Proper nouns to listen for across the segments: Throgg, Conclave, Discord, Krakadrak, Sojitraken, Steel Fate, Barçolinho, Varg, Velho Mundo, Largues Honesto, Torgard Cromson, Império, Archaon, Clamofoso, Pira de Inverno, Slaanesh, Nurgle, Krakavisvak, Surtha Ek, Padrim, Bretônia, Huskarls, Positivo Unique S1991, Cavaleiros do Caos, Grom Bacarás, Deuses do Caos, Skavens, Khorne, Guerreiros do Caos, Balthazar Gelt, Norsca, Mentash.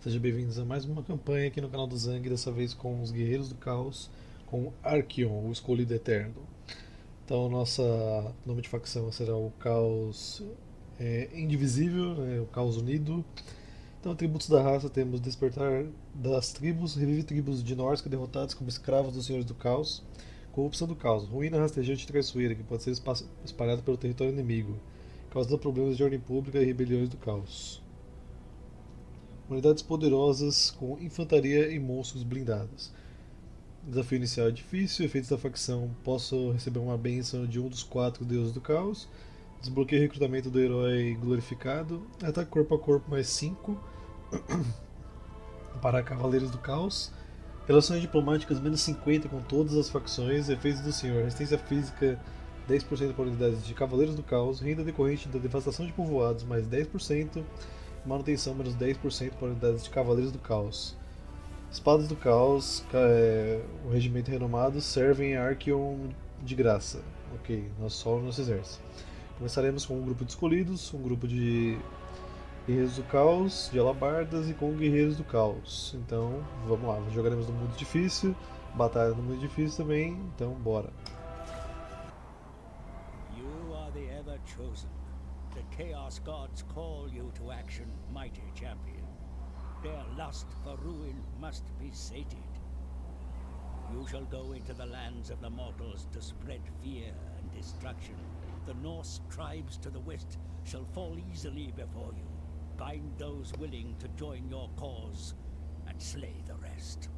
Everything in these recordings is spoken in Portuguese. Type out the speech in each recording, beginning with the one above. Sejam bem-vindos a mais uma campanha aqui no canal do Zhang, dessa vez com os Guerreiros do Caos, com Archaon, o Escolhido Eterno. Então, nosso nome de facção será o Caos Indivisível, né, o Caos Unido. Então, atributos da raça temos Despertar das Tribos, Revive Tribos de Norsca derrotadas como escravos dos Senhores do Caos, Corrupção do Caos, Ruína Rastejante e Traiçoeira, que pode ser espalhada pelo território inimigo, causando problemas de ordem pública e rebeliões do caos. Unidades poderosas com infantaria e monstros blindados. Desafio inicial é difícil, efeitos da facção: posso receber uma bênção de um dos 4 deuses do caos, desbloqueio o recrutamento do herói glorificado, ataque corpo a corpo mais 5 para Cavaleiros do Caos, relações diplomáticas menos 50 com todas as facções, efeitos do senhor, resistência física 10% para unidades de Cavaleiros do Caos, renda decorrente da devastação de povoados mais 10%, manutenção menos 10% para unidades de Cavaleiros do Caos. Espadas do Caos, o regimento renomado, servem a Archaon de graça. Ok, nosso sol, nosso exército. Começaremos com um grupo de escolhidos, um grupo de Guerreiros do Caos, de Alabardas e com Guerreiros do Caos. Então, vamos lá, jogaremos no mundo difícil, batalha no mundo difícil também, então bora. Chosen. The Chaos Gods call you to action, mighty champion. Their lust for ruin must be sated. You shall go into the lands of the mortals to spread fear and destruction. The Norse tribes to the west shall fall easily before you. Bind those willing to join your cause and slay the rest.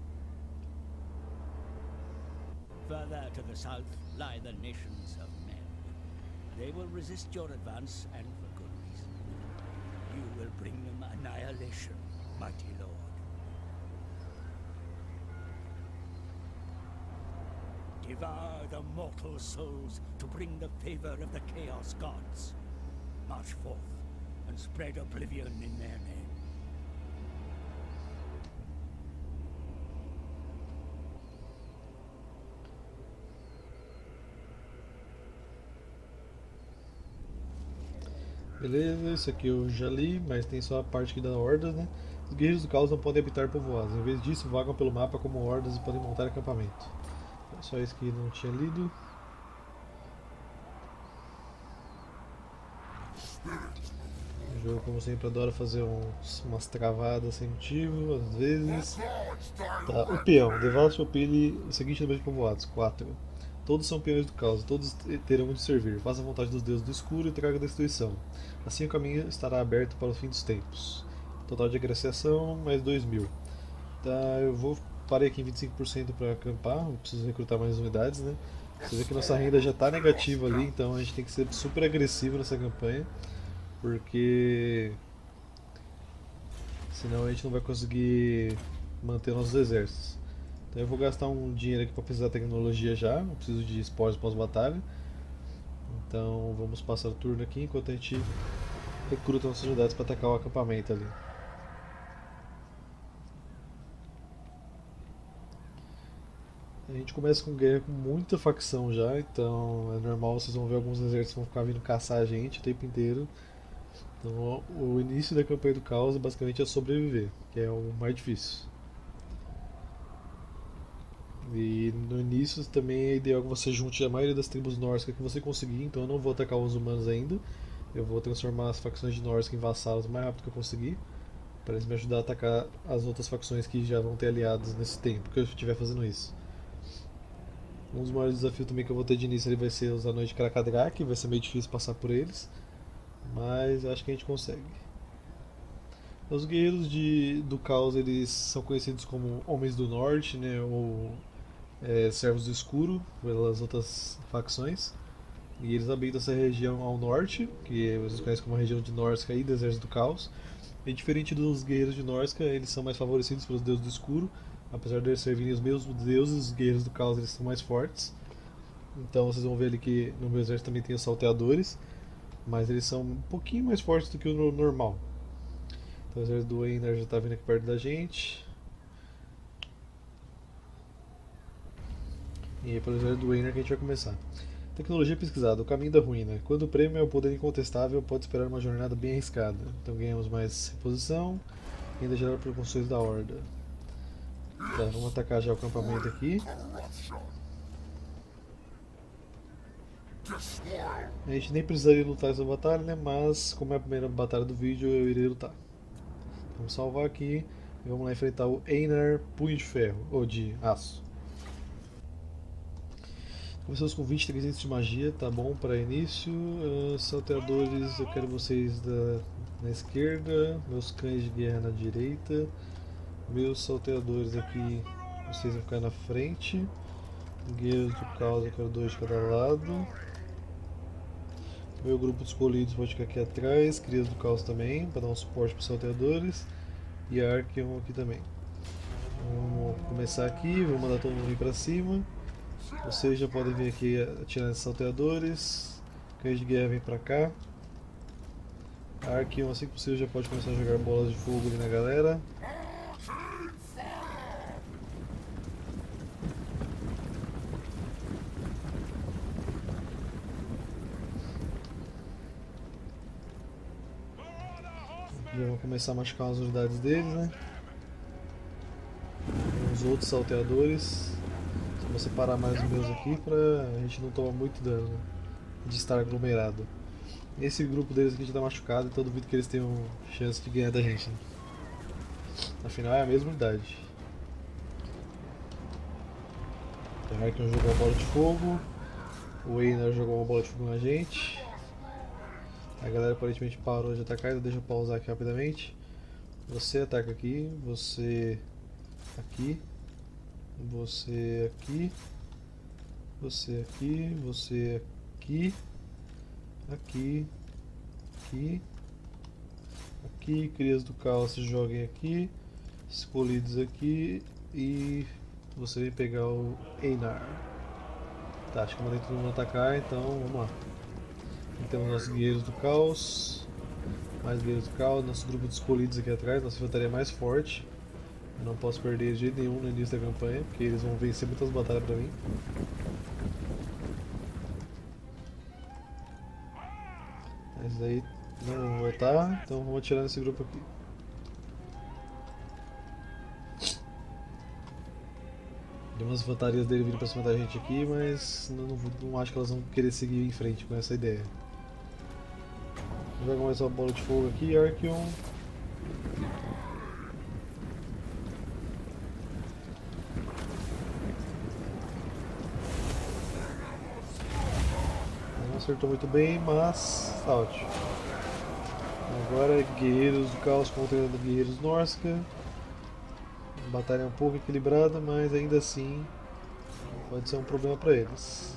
Further to the south lie the nations of men. They will resist your advance, and for good reason. You will bring them annihilation, mighty lord. Devour the mortal souls to bring the favor of the Chaos Gods. March forth, and spread oblivion in their name. Beleza, isso aqui eu já li, mas tem só a parte que dá hordas, né? Os guerreiros do caos não podem habitar povoados, em vez disso vagam pelo mapa como hordas e podem montar acampamento. É só isso que não tinha lido. O jogo, como sempre, adora fazer umas travadas sem motivo, às vezes. Tá, o peão, devaste o pile o seguinte número de povoados, 4. Todos são peões do caos, todos terão de servir. Faça a vontade dos deuses do escuro e traga a destruição. Assim o caminho estará aberto para o fim dos tempos. Total de agraciação, mais 2.000. Tá, eu vou parar aqui em 25% para acampar, eu preciso recrutar mais unidades, né? Você vê que nossa renda já está negativa ali, então a gente tem que ser super agressivo nessa campanha. Porque... senão a gente não vai conseguir manter nossos exércitos. Então eu vou gastar um dinheiro aqui para precisar da tecnologia já, eu preciso de esportes pós-batalha. Então vamos passar o turno aqui enquanto a gente recruta nossas unidades para atacar o acampamento ali. A gente começa com guerra com muita facção já, então é normal, vocês vão ver alguns exércitos vão ficar vindo caçar a gente o tempo inteiro. Então o início da campanha do caos basicamente é sobreviver, que é o mais difícil. E no início também é ideal que você junte a maioria das tribos nórsicas que você conseguir, então eu não vou atacar os humanos ainda. Eu vou transformar as facções de Norsk em vassalos o mais rápido que eu conseguir, para eles me ajudar a atacar as outras facções que já vão ter aliados nesse tempo que eu estiver fazendo isso. Um dos maiores desafios também que eu vou ter de início ele vai ser os anões de Krakadrak, vai ser meio difícil passar por eles, mas acho que a gente consegue. Os guerreiros do caos eles são conhecidos como Homens do Norte, né, ou Servos do Escuro, pelas outras facções, e eles habitam essa região ao norte, que vocês conhecem como a região de Norsca e Deserto do Caos, e diferente dos guerreiros de Norsca, eles são mais favorecidos pelos deuses do escuro, apesar de eles servirem os mesmos deuses, os guerreiros do caos eles são mais fortes, então vocês vão ver ali que no meu exército também tem os salteadores, mas eles são um pouquinho mais fortes do que o normal. Então o exército do Einar já está vindo aqui perto da gente. E é pelo exército do Wander que a gente vai começar. Tecnologia pesquisada, o caminho da ruína. Quando o prêmio é um poder incontestável, pode esperar uma jornada bem arriscada. Então ganhamos mais reposição, ainda gerar preconceitos da horda. Tá, vamos atacar já o acampamento aqui. A gente nem precisaria lutar essa batalha, né? Mas como é a primeira batalha do vídeo, eu irei lutar. Vamos salvar aqui e vamos lá enfrentar o Einar Punho de Ferro, ou de Aço. Começamos com 20 300 de magia, tá bom para início. Salteadores, eu quero vocês na esquerda, meus cães de guerra na direita. Meus salteadores aqui, vocês vão ficar na frente. Guerreiros do Caos, eu quero 2 de cada lado. Meu grupo de escolhidos pode ficar aqui atrás. Crias do Caos também, para dar um suporte para os salteadores. E a Archaon aqui também. Vamos começar aqui, vou mandar todo mundo vir para cima. Vocês já podem vir aqui atirar esses salteadores. Cães de guerra vem pra cá. A Archaon, assim que possível, já pode começar a jogar bolas de fogo ali na galera. Já vão começar a machucar as unidades deles, né? Os outros salteadores. Vou separar mais os meus aqui pra a gente não tomar muito dano, né? De estar aglomerado. Esse grupo deles aqui já tá machucado, então duvido que eles tenham chance de ganhar da gente, né? Afinal é a mesma unidade. O Archaon jogou uma bola de fogo. O Einar jogou uma bola de fogo na gente. A galera aparentemente parou de atacar, então deixa eu pausar aqui rapidamente. Você ataca aqui, você aqui. Você aqui, você aqui, você aqui, aqui, aqui, aqui, crias do caos se joguem aqui, escolhidos aqui e você vem pegar o Einar. Tá, acho que mandei todo mundo atacar, então vamos lá. Então nossos guerreiros do caos, mais guerreiros do caos, nosso grupo de escolhidos aqui atrás, nossa infantaria mais forte. Eu não posso perder de jeito nenhum no início da campanha, porque eles vão vencer muitas batalhas pra mim. Mas daí não vão voltar, então vamos atirar nesse grupo aqui. Tem umas fantasias dele vindo pra cima da gente aqui, mas não acho que elas vão querer seguir em frente com essa ideia. Joga mais uma bola de fogo aqui, Archaon. Acertou muito bem, mas tá ótimo. Agora guerreiros do caos contra guerreiros Norsca. Batalha um pouco equilibrada, mas ainda assim pode ser um problema pra eles.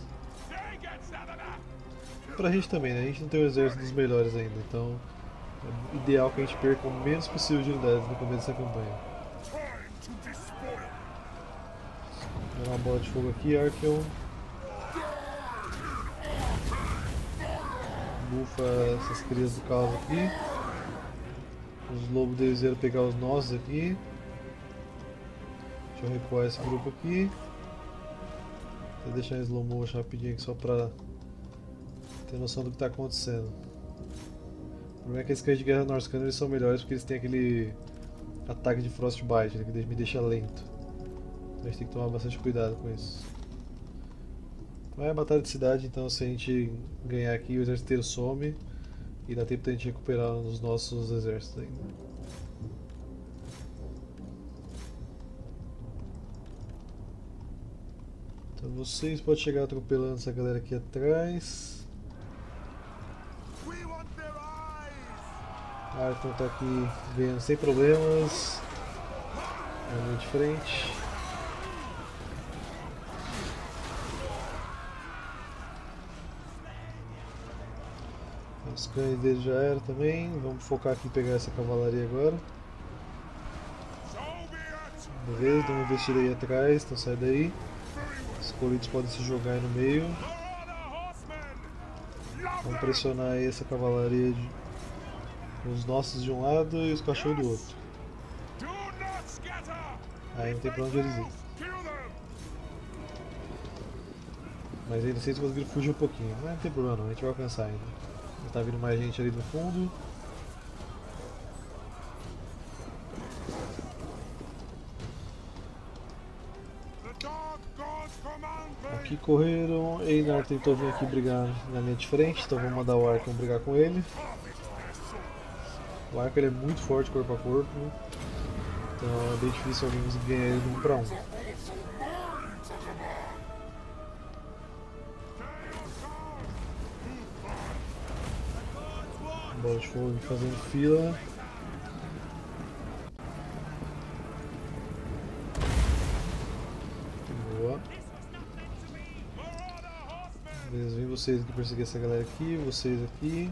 Pra gente também, né? A gente não tem um exército dos melhores ainda, então é ideal que a gente perca o menos possível de unidades no começo dessa campanha. Dá uma bola de fogo aqui, Archaon. Bufa essas crias do caos aqui. Os lobos deles vieram pegar os nossos aqui. Deixa eu recuar esse grupo aqui. Vou deixar em slow motion rapidinho aqui só pra ter noção do que tá acontecendo. O problema é que esses cães de guerra norscanos, eles são melhores porque eles têm aquele ataque de frostbite, né, que me deixa lento. Então a gente tem que tomar bastante cuidado com isso. Vai a batalha de cidade, então se a gente ganhar aqui o exército inteiro some e dá tempo de a gente recuperar os nossos exércitos ainda. Então vocês podem chegar atropelando essa galera aqui atrás. A Archaon tá aqui ganhando sem problemas. É muito diferente. Os cães dele já eram também, vamos focar aqui em pegar essa cavalaria agora. Beleza, dá uma investida aí atrás, então sai daí. Os escolhidos podem se jogar aí no meio. Vamos pressionar aí essa cavalaria, os nossos de um lado e os cachorros do outro. Aí não tem pra onde eles irem. Mas ainda sei se conseguiram fugir um pouquinho, mas não tem problema não, a gente vai alcançar ainda. Tá vindo mais gente ali no fundo. que correram. Einar tentou vir aqui brigar na linha de frente, então vamos mandar o Archaon brigar com ele. O Archaon é muito forte corpo a corpo, então é bem difícil alguém conseguir ganhar ele de 1 para 1. Bola de fogo fazendo fila. Beleza, vem vocês que perseguir essa galera aqui, vocês aqui.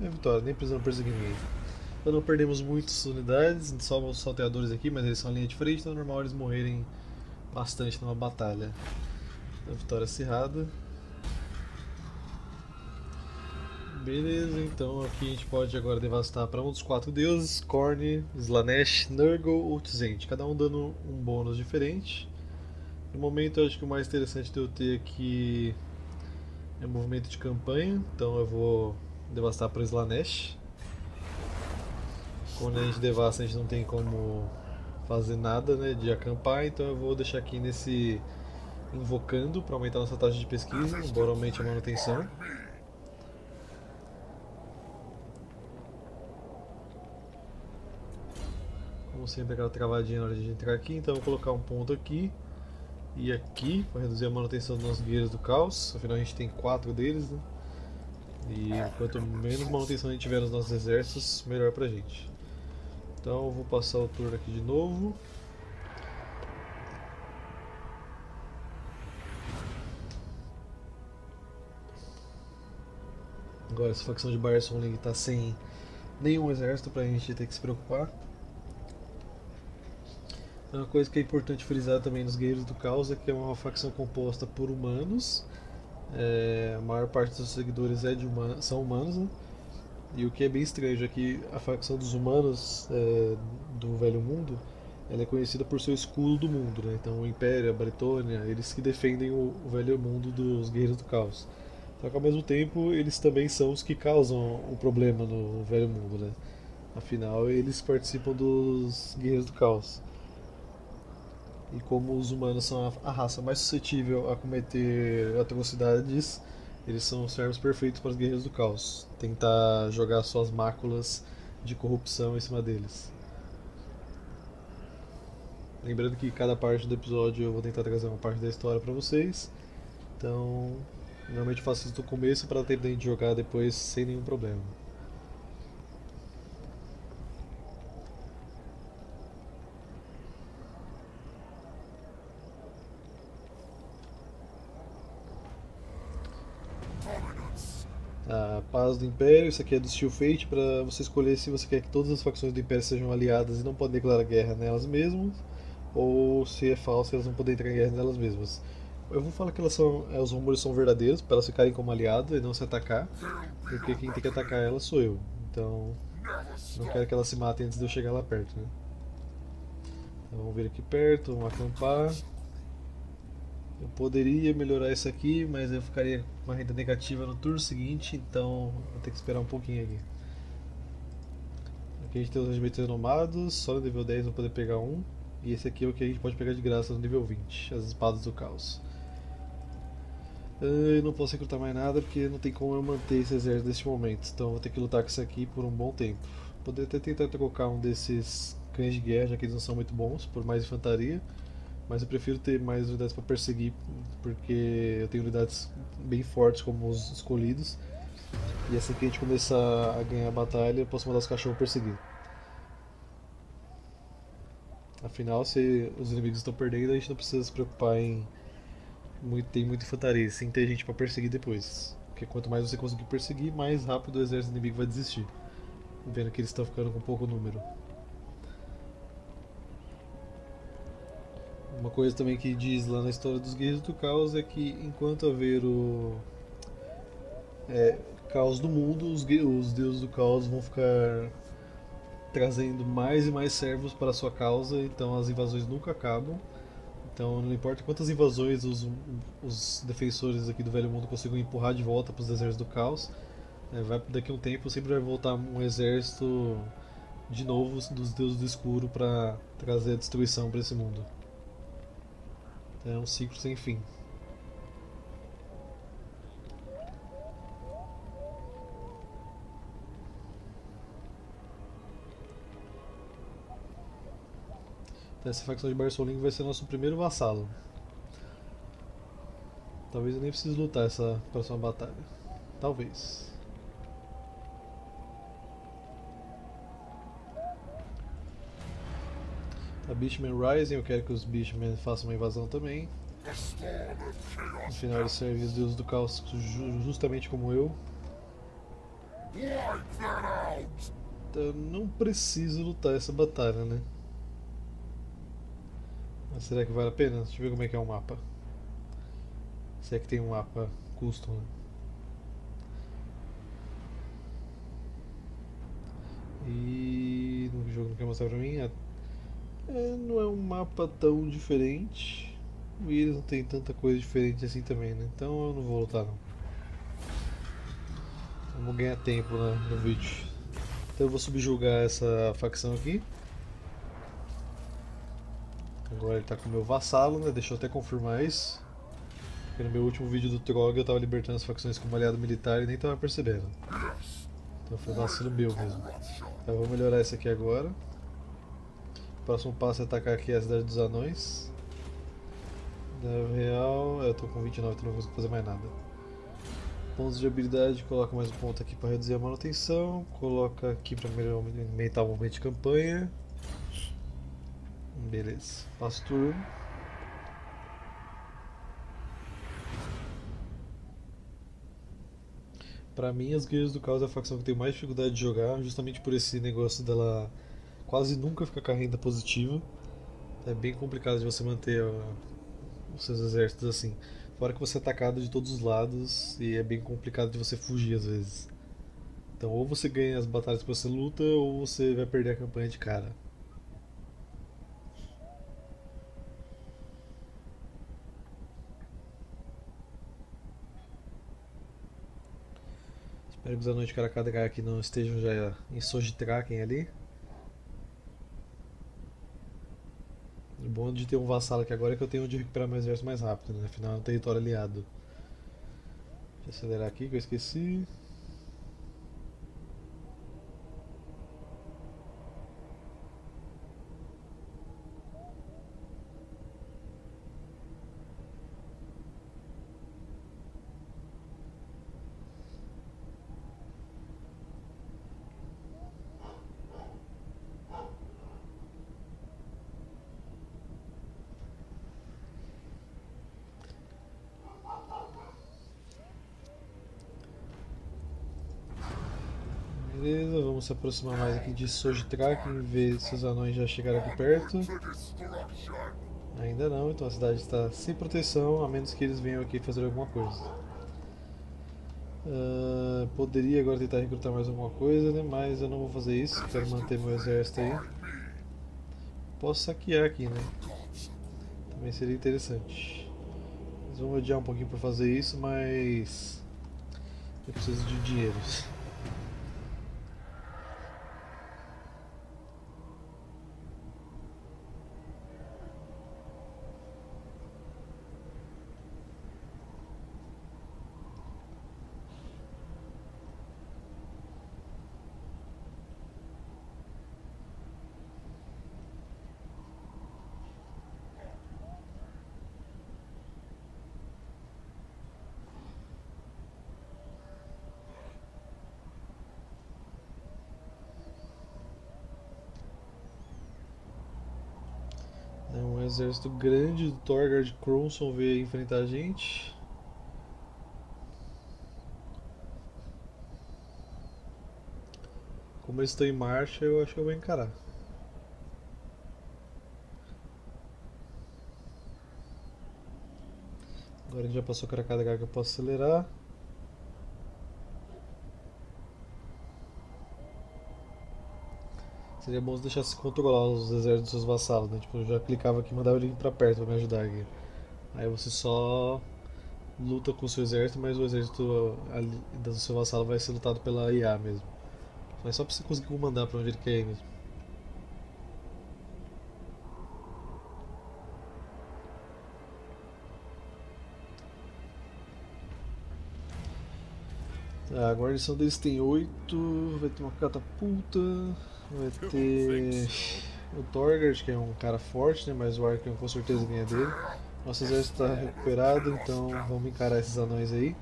É vitória, nem precisamos perseguir ninguém. Então não perdemos muitas unidades, só os salteadores aqui, mas eles são a linha de frente, então é normal eles morrerem bastante numa batalha. Então, vitória acirrada. Beleza, então aqui a gente pode agora devastar para um dos 4 deuses, Khorne, Slaanesh, Nurgle ou Tzeentch, cada um dando um bônus diferente. No momento eu acho que o mais interessante de eu ter aqui é o movimento de campanha, então eu vou devastar para Slaanesh. Quando a gente devasta a gente não tem como fazer nada, né, de acampar, então eu vou deixar aqui nesse invocando para aumentar nossa taxa de pesquisa, embora aumente a manutenção. Sempre aquela travadinha na hora de a gente entrar aqui, então eu vou colocar um ponto aqui e aqui para reduzir a manutenção dos nossos guerreiros do caos, afinal a gente tem 4 deles, né? E quanto menos manutenção a gente tiver nos nossos exércitos, melhor pra gente. Então eu vou passar o turno aqui de novo. Agora essa facção de Barson League está sem nenhum exército pra gente ter que se preocupar. Uma coisa que é importante frisar também nos Guerreiros do Caos é que é uma facção composta por humanos, a maior parte dos seguidores são humanos, né? E o que é bem estranho é que a facção dos humanos do Velho Mundo ela é conhecida por seu escudo do mundo, né? Então o Império, a Bretônia, eles que defendem o Velho Mundo dos Guerreiros do Caos, só que ao mesmo tempo eles também são os que causam o problema no Velho Mundo, né? Afinal eles participam dos Guerreiros do Caos. E como os humanos são a raça mais suscetível a cometer atrocidades, eles são os servos perfeitos para os guerreiros do caos. Tentar jogar suas máculas de corrupção em cima deles. Lembrando que cada parte do episódio eu vou tentar trazer uma parte da história para vocês. Então, normalmente eu faço isso do começo para ter tempo de jogar depois sem nenhum problema. Paz do Império, isso aqui é do Steel Fate, para você escolher se você quer que todas as facções do Império sejam aliadas e não podem declarar guerra nelas mesmas, ou se é falso, elas não podem entrar em guerra nelas mesmas. Eu vou falar que elas são, os rumores são verdadeiros, para elas ficarem como aliadas e não se atacar, porque quem tem que atacar elas sou eu, então não quero que elas se matem antes de eu chegar lá perto, né? Então, vamos vir aqui perto, vamos acampar. Eu poderia melhorar isso aqui, mas eu ficaria com uma renda negativa no turno seguinte, então vou ter que esperar um pouquinho aqui. Aqui a gente tem os regimentos renomados, só no nível 10 eu vou poder pegar um, e esse aqui é o que a gente pode pegar de graça no nível 20, as espadas do caos. Eu não posso recrutar mais nada porque não tem como eu manter esse exército neste momento, então vou ter que lutar com isso aqui por um bom tempo. Poderia até tentar trocar um desses cães de guerra, já que eles não são muito bons, por mais infantaria. Mas eu prefiro ter mais unidades para perseguir, porque eu tenho unidades bem fortes como os escolhidos. E assim que a gente começar a ganhar a batalha, eu posso mandar os cachorros perseguir. Afinal, se os inimigos estão perdendo, a gente não precisa se preocupar em ter muita infantaria, sem ter gente para perseguir depois. Porque quanto mais você conseguir perseguir, mais rápido o exército inimigo vai desistir. Vendo que eles estão ficando com pouco número. Uma coisa também que diz lá na história dos Guerreiros do Caos é que enquanto haver o caos do mundo, os deuses do caos vão ficar trazendo mais e mais servos para a sua causa, então as invasões nunca acabam. Então não importa quantas invasões os defensores aqui do Velho Mundo consigam empurrar de volta para os exércitos do caos, daqui a um tempo sempre vai voltar um exército de novo dos deuses do escuro para trazer a destruição para esse mundo. É um ciclo sem fim. Essa facção de Barçolinho vai ser nosso primeiro vassalo. Talvez eu nem precise lutar essa próxima batalha. Talvez. A Beastmen Rising, eu quero que os Beastmen façam uma invasão também. Afinal, eles servem os deuses do caos justamente como eu. Então, eu não preciso lutar essa batalha, né? Mas será que vale a pena? Deixa eu ver como é que é o mapa. Se é que tem um mapa custom, né? E o jogo não quer mostrar pra mim. Não é um mapa tão diferente. E eles não tem tanta coisa diferente assim também, né? Então eu não vou lutar não. Vamos ganhar tempo no vídeo. Então eu vou subjugar essa facção aqui. Agora ele tá com o meu vassalo, né? Deixa eu até confirmar isso. Porque no meu último vídeo do Throgg eu tava libertando as facções como aliado militar e nem tava percebendo. Então foi vacilo meu mesmo. Então eu vou melhorar esse aqui agora. O próximo passo é atacar aqui a cidade dos anões. Na real, eu tô com 29, então não consigo fazer mais nada. Pontos de habilidade, coloca mais um ponto aqui para reduzir a manutenção. Coloca aqui para melhorar, aumentar o momento de campanha. Beleza, passo turno. Pra mim, as Guerreiros do Caos é a facção que tem mais dificuldade de jogar, justamente por esse negócio dela quase nunca ficar com a renda positiva. É bem complicado de você manter os seus exércitos assim. Fora que você é atacado de todos os lados e é bem complicado de você fugir às vezes. Então ou você ganha as batalhas que você luta, ou você vai perder a campanha de cara. Espero que os anões de Krakadrak aqui não estejam já em Sojitraken ali. O bom de ter um vassalo aqui agora é que eu tenho onde recuperar meu exército mais rápido, né? Afinal é um território aliado. Deixa eu acelerar aqui que eu esqueci. Beleza, vamos se aproximar mais aqui de Sojitraken, ver se os anões já chegaram aqui perto. Ainda não, então a cidade está sem proteção, a menos que eles venham aqui fazer alguma coisa. Poderia agora tentar recrutar mais alguma coisa, né? Mas eu não vou fazer isso, quero manter meu exército aí. Posso saquear aqui, né? Também seria interessante. Eles vão me odiar um pouquinho por fazer isso, mas eu preciso de dinheiro. Um exército grande do Torgard Cromson veio enfrentar a gente. Como eles estão em marcha, eu acho que eu vou encarar. Agora a gente já passou para cada lugar que eu posso acelerar. Seria bom se deixasse controlar os exércitos dos seus vassalos, né? Tipo, eu já clicava aqui e mandava ele vir pra perto pra me ajudar aqui. Aí você só luta com o seu exército, mas o exército do seu vassalo vai ser lutado pela IA mesmo. Mas só pra você conseguir mandar pra onde ele quer ir mesmo. Tá, a guarnição deles tem 8, vai ter uma catapulta, vai ter o Torgard, que é um cara forte, né? Mas o Archaon com certeza ganha dele. Nosso exército está recuperado, então vamos encarar esses anões aí.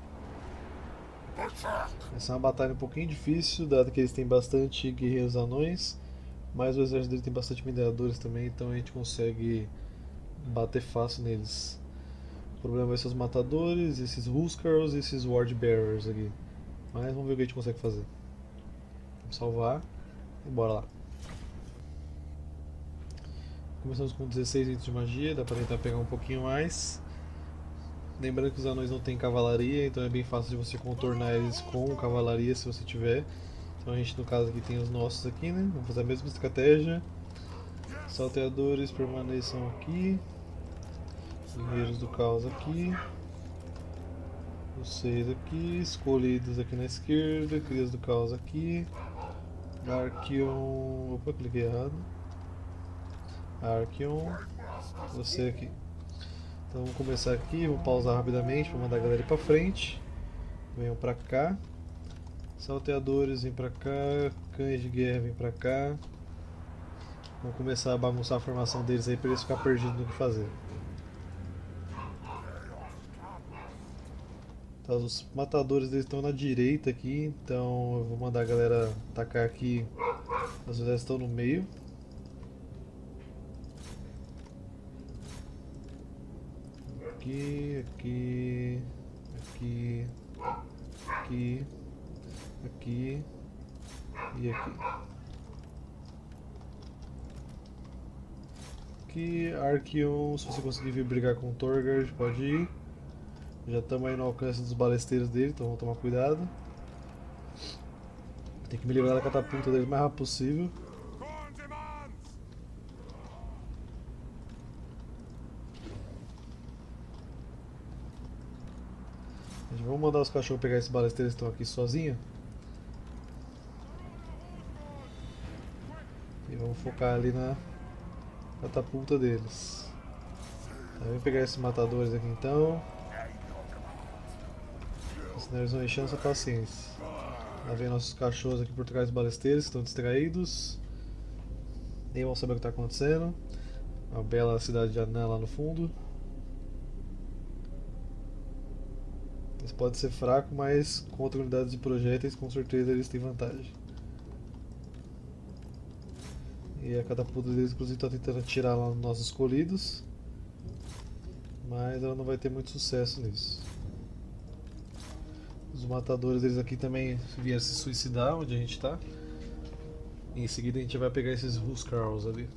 Essa é uma batalha um pouquinho difícil, dado que eles têm bastante guerreiros anões, mas o exército dele tem bastante mineradores também, então a gente consegue bater fácil neles. O problema vai ser os matadores, esses Huskarls e esses Ward Bearers aqui. Mas vamos ver o que a gente consegue fazer. Vamos salvar e bora lá. Começamos com 16 itens de magia, dá pra tentar pegar um pouquinho mais. Lembrando que os anões não têm cavalaria, então é bem fácil de você contornar eles com cavalaria se você tiver. Então a gente no caso aqui tem os nossos aqui, né? Vamos fazer a mesma estratégia. Salteadores permaneçam aqui. Guerreiros do Caos aqui. Vocês aqui, escolhidos aqui na esquerda, Crias do Caos aqui, Archaon, opa, cliquei errado, Archaon, você aqui. Então vamos começar aqui, vou pausar rapidamente para mandar a galera ir para frente, venham para cá, salteadores vêm para cá, cães de guerra vêm para cá, vamos começar a bagunçar a formação deles aí para eles ficarem perdidos no que fazer. Tá, os matadores deles estão na direita aqui, então eu vou mandar a galera atacar aqui, as mulheres estão no meio. Aqui, aqui, aqui, aqui, aqui e aqui. Aqui, Archaon, se você conseguir vir brigar com o Torgard, pode ir. Já estamos aí no alcance dos balesteiros dele, então vamos tomar cuidado. Tem que me livrar da catapulta dele o mais rápido possível. A gente vai mandar os cachorros pegar esses balesteiros que estão aqui sozinhos. E vamos focar ali na catapulta deles. Tá, vamos pegar esses matadores aqui então. Senão eles vão enchendo essa paciência. Lá vem nossos cachorros aqui por trás dos balesteiros que estão distraídos. Nem vão saber o que está acontecendo. Uma bela cidade de Anã lá no fundo. Eles podem ser fracos, mas contra unidades de projéteis com certeza eles têm vantagem. E a catapulta deles inclusive está tentando atirar lá nos nossos escolhidos. Mas ela não vai ter muito sucesso nisso. Os matadores deles aqui também vieram se suicidar onde a gente está. Em seguida a gente vai pegar esses Huskarls ali.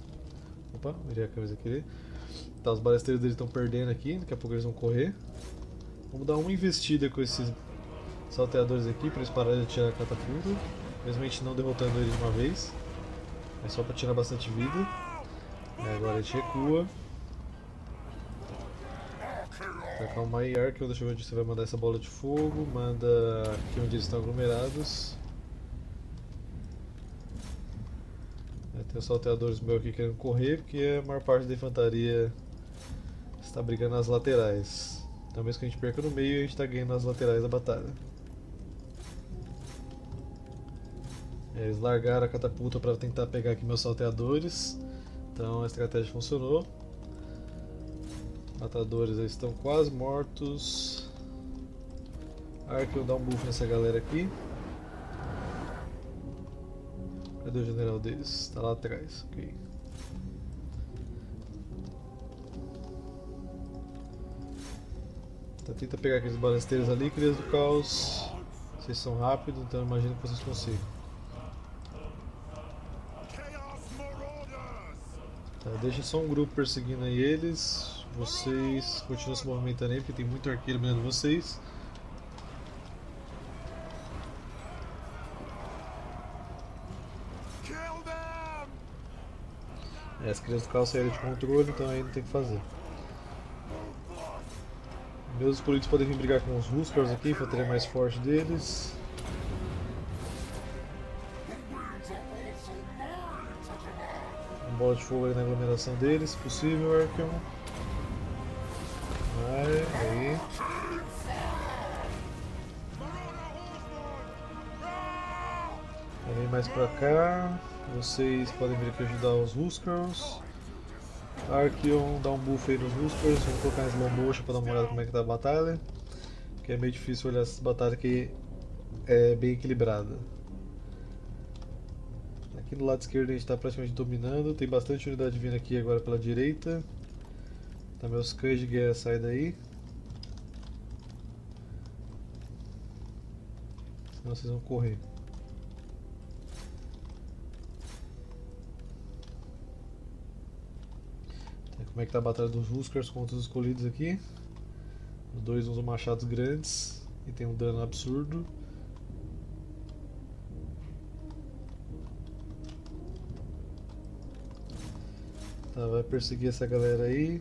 Opa, virei a camisa aqui. Tá, os balesteiros deles estão perdendo aqui, daqui a pouco eles vão correr. Vamos dar uma investida com esses salteadores aqui para eles pararem de atirar a catapulta. Mesmo a gente não derrotando eles de uma vez. É só para tirar bastante vida. É, agora a gente recua. Tá, calma aí, Archaon, deixa eu ver onde você vai mandar essa bola de fogo, manda aqui onde eles estão aglomerados. É, tem os salteadores meus aqui querendo correr, porque a maior parte da infantaria está brigando nas laterais. Então mesmo que a gente perca no meio, a gente está ganhando nas laterais da batalha. É, eles largaram a catapulta para tentar pegar aqui meus salteadores, então a estratégia funcionou. Matadores aí estão quase mortos. Archaon dá um buff nessa galera aqui. Cadê o general deles? Tá lá atrás, ok. Então, tenta pegar aqueles balesteiros ali, Crias do Caos. Vocês são rápidos, então eu imagino que vocês consigam. Tá, deixa só um grupo perseguindo aí eles. Vocês continuam se movimentando aí, porque tem muito arqueiro mirando vocês. É, as crianças do carro saíram de controle, então aí não tem o que fazer. Meus políticos podem vir brigar com os Huskars aqui, infantaria mais forte deles. Um bola de fogo aí na aglomeração deles, se possível, Archaon. Aí. vir mais pra cá. Vocês podem vir aqui ajudar os Huskers. Archaon dá um buff aí nos Huskers. Vamos colocar em slow motion pra dar uma olhada como é que tá a batalha. Que é meio difícil olhar essa batalha que é bem equilibrada. Aqui do lado esquerdo a gente está praticamente dominando. Tem bastante unidade vindo aqui agora pela direita. Tá, meus cães de guerra saem daí. Senão vocês vão correr. Então, como é que tá a batalha dos Huskers contra os escolhidos aqui? Os dois usam machados grandes e tem um dano absurdo. Tá, vai perseguir essa galera aí.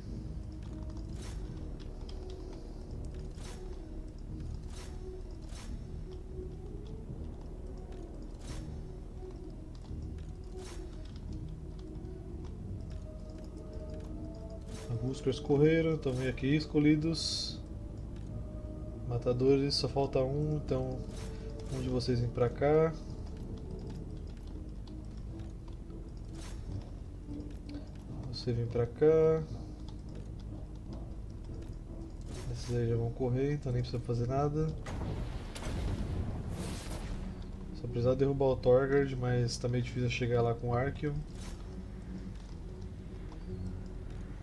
Alguns que correram, também aqui escolhidos. Matadores, só falta um, então um de vocês vem pra cá. Você vem pra cá. Esses aí já vão correr, então nem precisa fazer nada. Só precisar derrubar o Torgard, mas tá meio difícil chegar lá com o Archaon.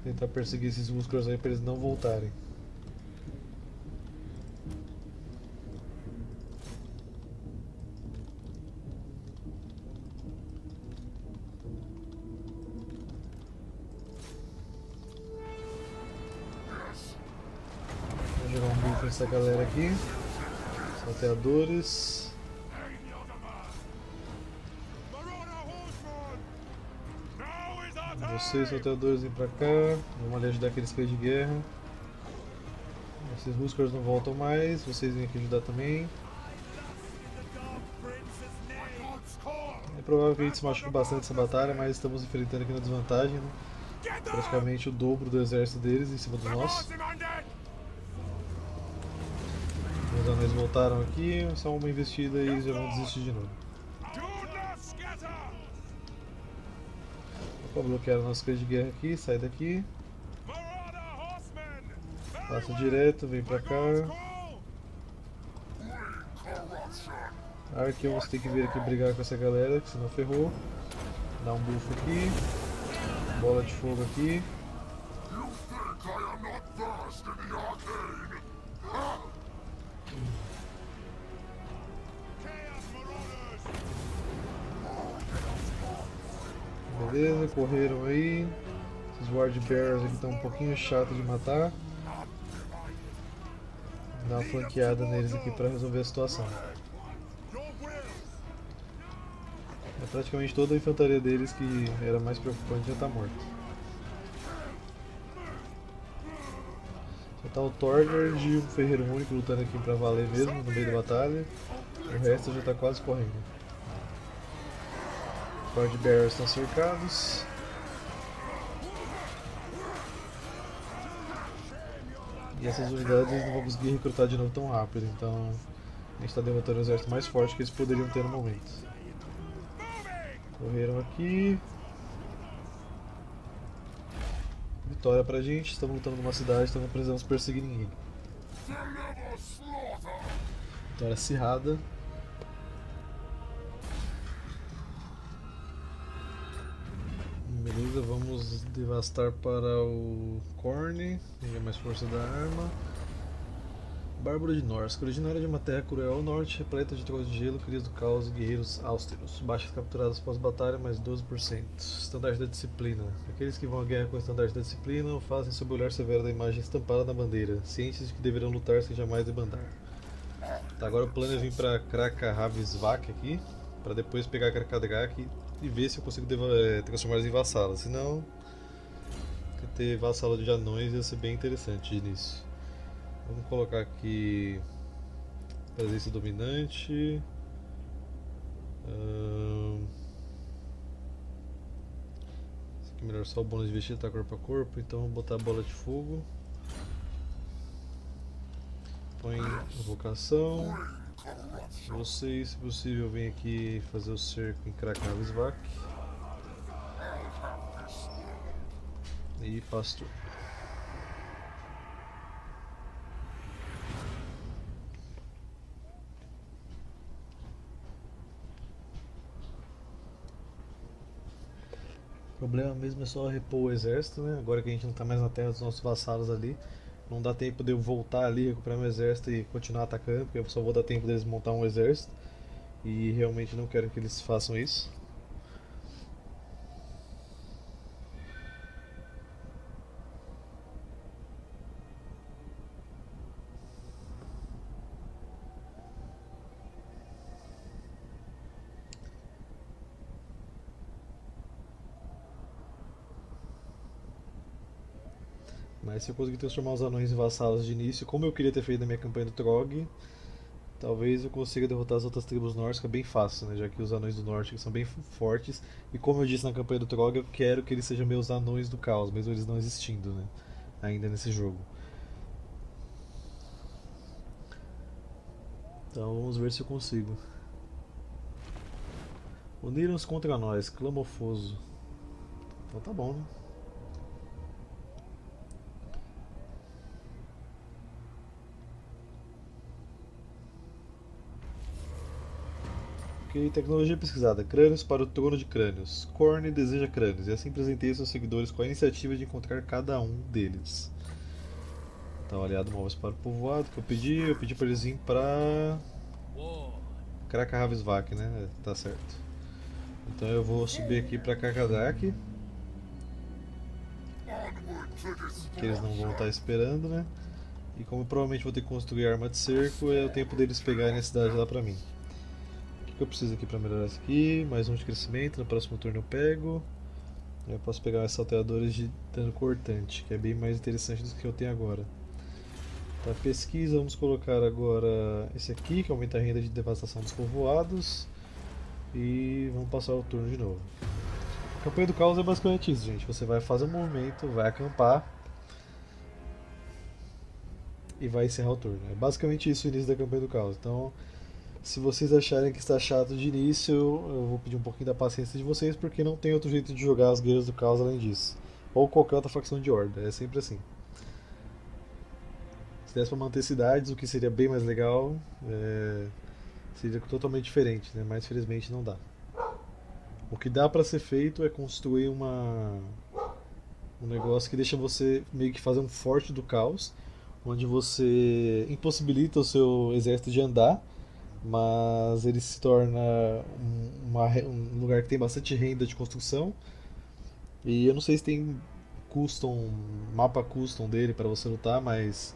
Tentar perseguir esses músculos aí pra eles não voltarem. Essa galera aqui, salteadores. Vocês, salteadores, vêm pra cá. Vamos ali ajudar aqueles cães de guerra. Esses Huskers não voltam mais. Vocês vêm aqui ajudar também. É provável que a gente se machuque bastante nessa batalha, mas estamos enfrentando aqui na desvantagem, né? Praticamente o dobro do exército deles em cima do nosso. Os anões voltaram aqui, só uma investida e eles já vão desistir de novo. Opa, bloquearam nosso cães de guerra aqui, sai daqui. Passa direto, vem pra cá. Archaon, você tem que vir aqui brigar com essa galera, que senão ferrou. Dá um buff aqui. Bola de fogo aqui. Beleza, correram aí. Esses Ward Bearers aqui estão um pouquinho chato de matar. Dá uma flanqueada neles aqui para resolver a situação. É praticamente toda a infantaria deles que era mais preocupante já está morta. Só está o Torgard e o Ferreiro Único lutando aqui para valer mesmo no meio da batalha. O resto já está quase correndo. Os Ward Bearers estão cercados. E essas unidades eles não vão conseguir recrutar de novo tão rápido, então a gente está derrotando o exército mais forte que eles poderiam ter no momento. Correram aqui. Vitória pra gente, estamos lutando numa cidade, então não precisamos perseguir ninguém. Vitória acirrada. Beleza, vamos devastar para o Khorne, ganha mais força da arma. Bárbaro de Norsca, originária de uma terra cruel ao norte, repleta de trolls de gelo, crias do caos e guerreiros austeros. Baixas capturadas pós-batalha, mais 12%. Estandarte da disciplina. Aqueles que vão à guerra com o estandarte da disciplina o fazem sob o olhar severo da imagem estampada na bandeira, cientes de que deverão lutar sem jamais debandar. Tá, agora o plano é vir para Krakahavsvak aqui, para depois pegar Krakadrak e ver se eu consigo transformar eles em vassalos. Se não, ter vassalo de anões ia ser bem interessante nisso. Vamos colocar aqui presença dominante. Esse aqui é melhor, só o bônus de vestir, tá corpo a corpo, então vamos botar a bola de fogo. Põe invocação. Vocês, se possível, vêm aqui fazer o cerco em Krakavisvak e pastor. O problema mesmo é só repor o exército, né? Agora que a gente não tá mais na terra dos nossos vassalos ali, não dá tempo de eu voltar ali, recuperar meu exército e continuar atacando, porque eu só vou dar tempo deles montar um exército. E realmente não quero que eles façam isso. Mas se eu conseguir transformar os anões em vassalos de início, como eu queria ter feito na minha campanha do Throgg, talvez eu consiga derrotar as outras tribos Norsca bem fácil, né? Já que os anões do norte são bem fortes. E como eu disse na campanha do Throgg, eu quero que eles sejam meus anões do caos, mesmo eles não existindo, né? Ainda nesse jogo. Então vamos ver se eu consigo. Uniram-se contra nós, Clamofoso. Então tá bom, né? Ok, tecnologia pesquisada. Crânios para o trono de crânios. Khorne deseja crânios. E assim apresentei seus seguidores com a iniciativa de encontrar cada um deles. Então, aliado móveis para o povoado que eu pedi. Eu pedi para eles irem para Krakahavsvak, né? Tá certo. Então eu vou subir aqui para Krakadrak, que eles não vão estar esperando, né? E como eu provavelmente vou ter que construir arma de cerco, é o tempo deles pegarem a cidade lá para mim. Eu preciso aqui para melhorar isso aqui, mais um de crescimento, no próximo turno eu pego. Eu posso pegar essas salteadoras de dano cortante, que é bem mais interessante do que eu tenho agora. Tá, pesquisa, vamos colocar agora esse aqui, que aumenta a renda de devastação dos povoados. E vamos passar o turno de novo. A campanha do caos é basicamente isso, gente. Você vai fazer um movimento, vai acampar e vai encerrar o turno. É basicamente isso o início da campanha do caos. Então, se vocês acharem que está chato de início, eu vou pedir um pouquinho da paciência de vocês, porque não tem outro jeito de jogar as Guerreiros do Caos além disso. Ou qualquer outra facção de horda, é sempre assim. Se desse para manter cidades, o que seria bem mais legal, seria totalmente diferente, né? Mas felizmente não dá. O que dá para ser feito é construir um negócio que deixa você meio que fazer um forte do caos, onde você impossibilita o seu exército de andar, mas ele se torna um lugar que tem bastante renda de construção. E eu não sei se tem custom, mapa custom dele para você lutar, mas